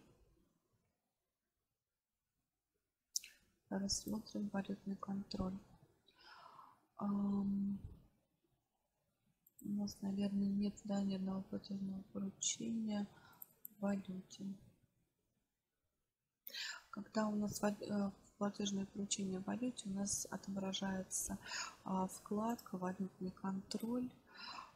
Рассмотрим валютный контроль. У нас, наверное, нет, да, ни одного платежного поручения в валюте. Когда у нас платежное поручение в валюте, у нас отображается вкладка «Валютный контроль».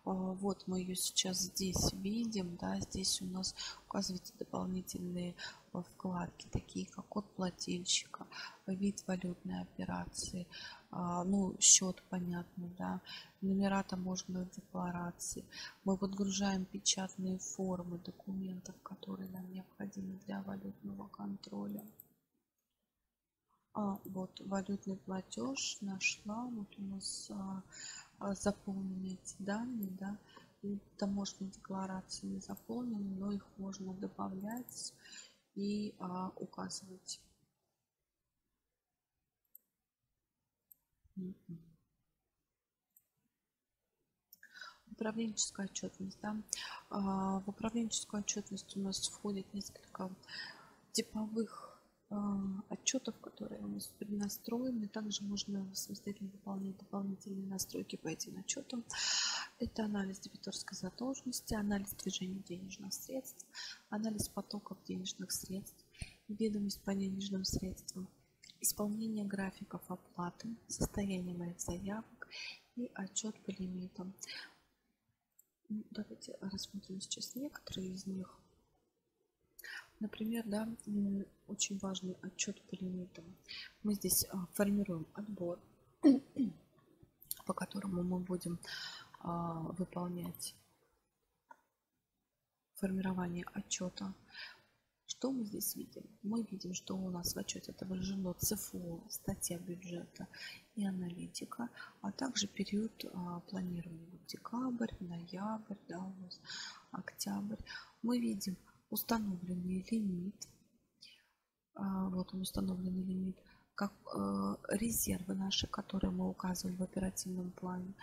Вот мы ее сейчас здесь видим, да, здесь у нас указываются дополнительные вкладки, такие как код плательщика, вид валютной операции, ну, счет, понятно, да, номера таможенных деклараций. Мы подгружаем печатные формы документов, которые нам необходимы для валютного контроля. А, вот валютный платеж нашла, вот у нас... заполнены эти данные, да, таможенные декларации не заполнены, но их можно добавлять и а, указывать. Управленческая отчетность, да. А, в управленческую отчетность у нас входит несколько типовых отчетов, которые у нас преднастроены. Также можно самостоятельно выполнять дополнительные настройки по этим отчетам. Это анализ дебиторской задолженности, анализ движения денежных средств, анализ потоков денежных средств, ведомость по денежным средствам, исполнение графиков оплаты, состояние моих заявок и отчет по лимитам. Давайте рассмотрим сейчас некоторые из них. Например, да, очень важный отчет по лимитам. Мы здесь формируем отбор, по которому мы будем выполнять формирование отчета. Что мы здесь видим? Мы видим, что у нас в отчете отображено ЦФО, статья бюджета и аналитика, а также период а, планирования. Декабрь, ноябрь, да, у нас октябрь. Мы видим установленный лимит, вот он установленный лимит, как резервы наши, которые мы указывали в оперативном плане,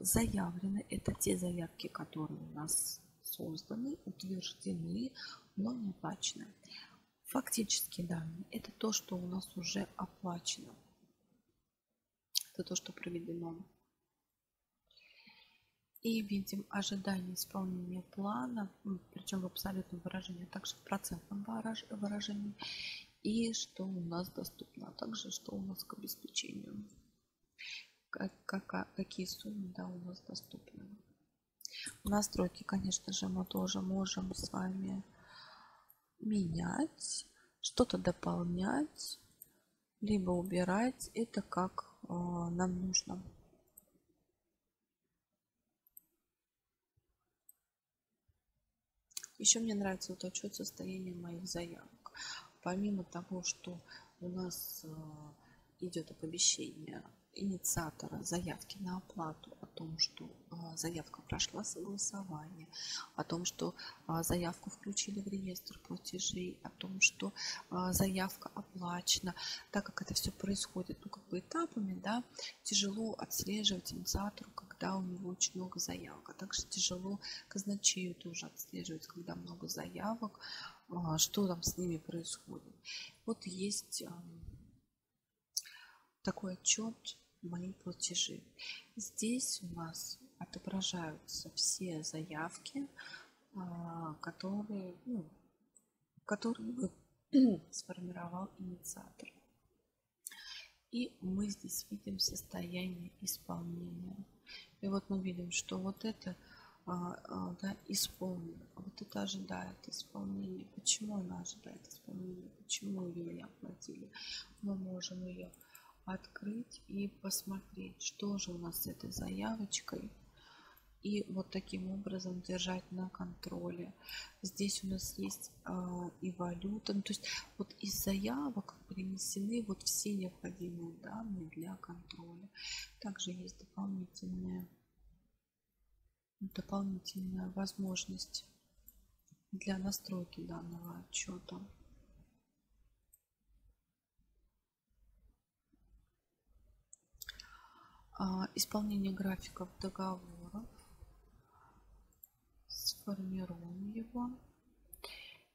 заявлены, это те заявки, которые у нас созданы, утверждены, но не оплачены. Фактические данные, это то, что у нас уже оплачено, это то, что проведено. И видим ожидание исполнения плана, причем в абсолютном выражении, а также в процентном выражении. И что у нас доступно, а также что у нас к обеспечению. Как, как, какие суммы, да, у нас доступны. Настройки, конечно же, мы тоже можем с вами менять, что-то дополнять, либо убирать. Это как э, нам нужно. Еще мне нравится вот отчет состояния моих заявок. Помимо того, что у нас идет оповещение инициатора заявки на оплату о том, что заявка прошла согласование, о том, что заявку включили в реестр платежей, о том, что заявка оплачена. Так как это все происходит, ну, как бы этапами, да, тяжело отслеживать инициатору, когда у него очень много заявок. А также тяжело казначею тоже отслеживать, когда много заявок, что там с ними происходит. Вот есть такой отчет «Мои платежи». Здесь у нас отображаются все заявки, которые, ну, которые сформировал инициатор. И мы здесь видим состояние исполнения. И вот мы видим, что вот это да, исполнено, вот это ожидает исполнения. Почему она ожидает исполнения? Почему ее не оплатили? Мы можем ее открыть и посмотреть, что же у нас с этой заявочкой. И вот таким образом держать на контроле. Здесь у нас есть э, и валюта. Ну, то есть вот из заявок принесены вот все необходимые данные для контроля. Также есть дополнительная, дополнительная возможность для настройки данного отчета. Э, исполнение графиков договоров. Сформируем его.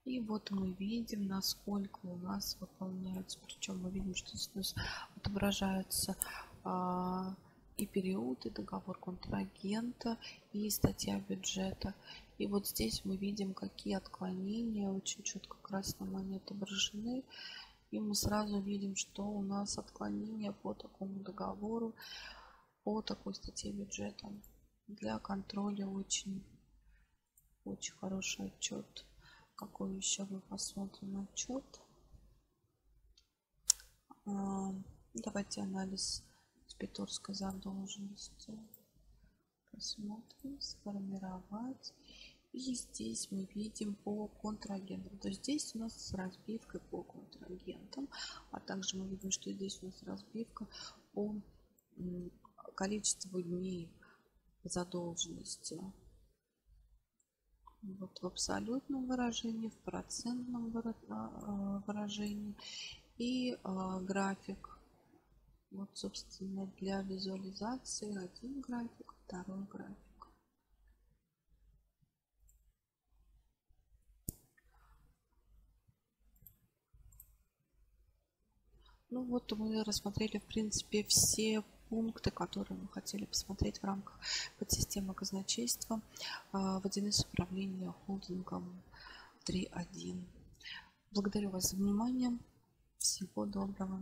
И вот мы видим, насколько у нас выполняются. Причем мы видим, что здесь у нас отображаются а, и период, и договор контрагента, и статья бюджета. И вот здесь мы видим, какие отклонения очень четко красным они отображены. И мы сразу видим, что у нас отклонения по такому договору, по такой статье бюджета. Для контроля очень Очень хороший отчет. Какой еще мы посмотрим отчет? Давайте анализ дебиторской задолженности посмотрим, сформировать. И здесь мы видим по контрагентам. То есть здесь у нас с разбивкой по контрагентам, а также мы видим, что здесь у нас разбивка по количеству дней задолженности. Вот в абсолютном выражении, в процентном выражении и график. Вот, собственно, для визуализации один график, второй график. Ну вот мы рассмотрели, в принципе, все пункты, которые мы хотели посмотреть в рамках подсистемы казначейства в один эс управление холдингом три точка один. Благодарю вас за внимание. Всего доброго.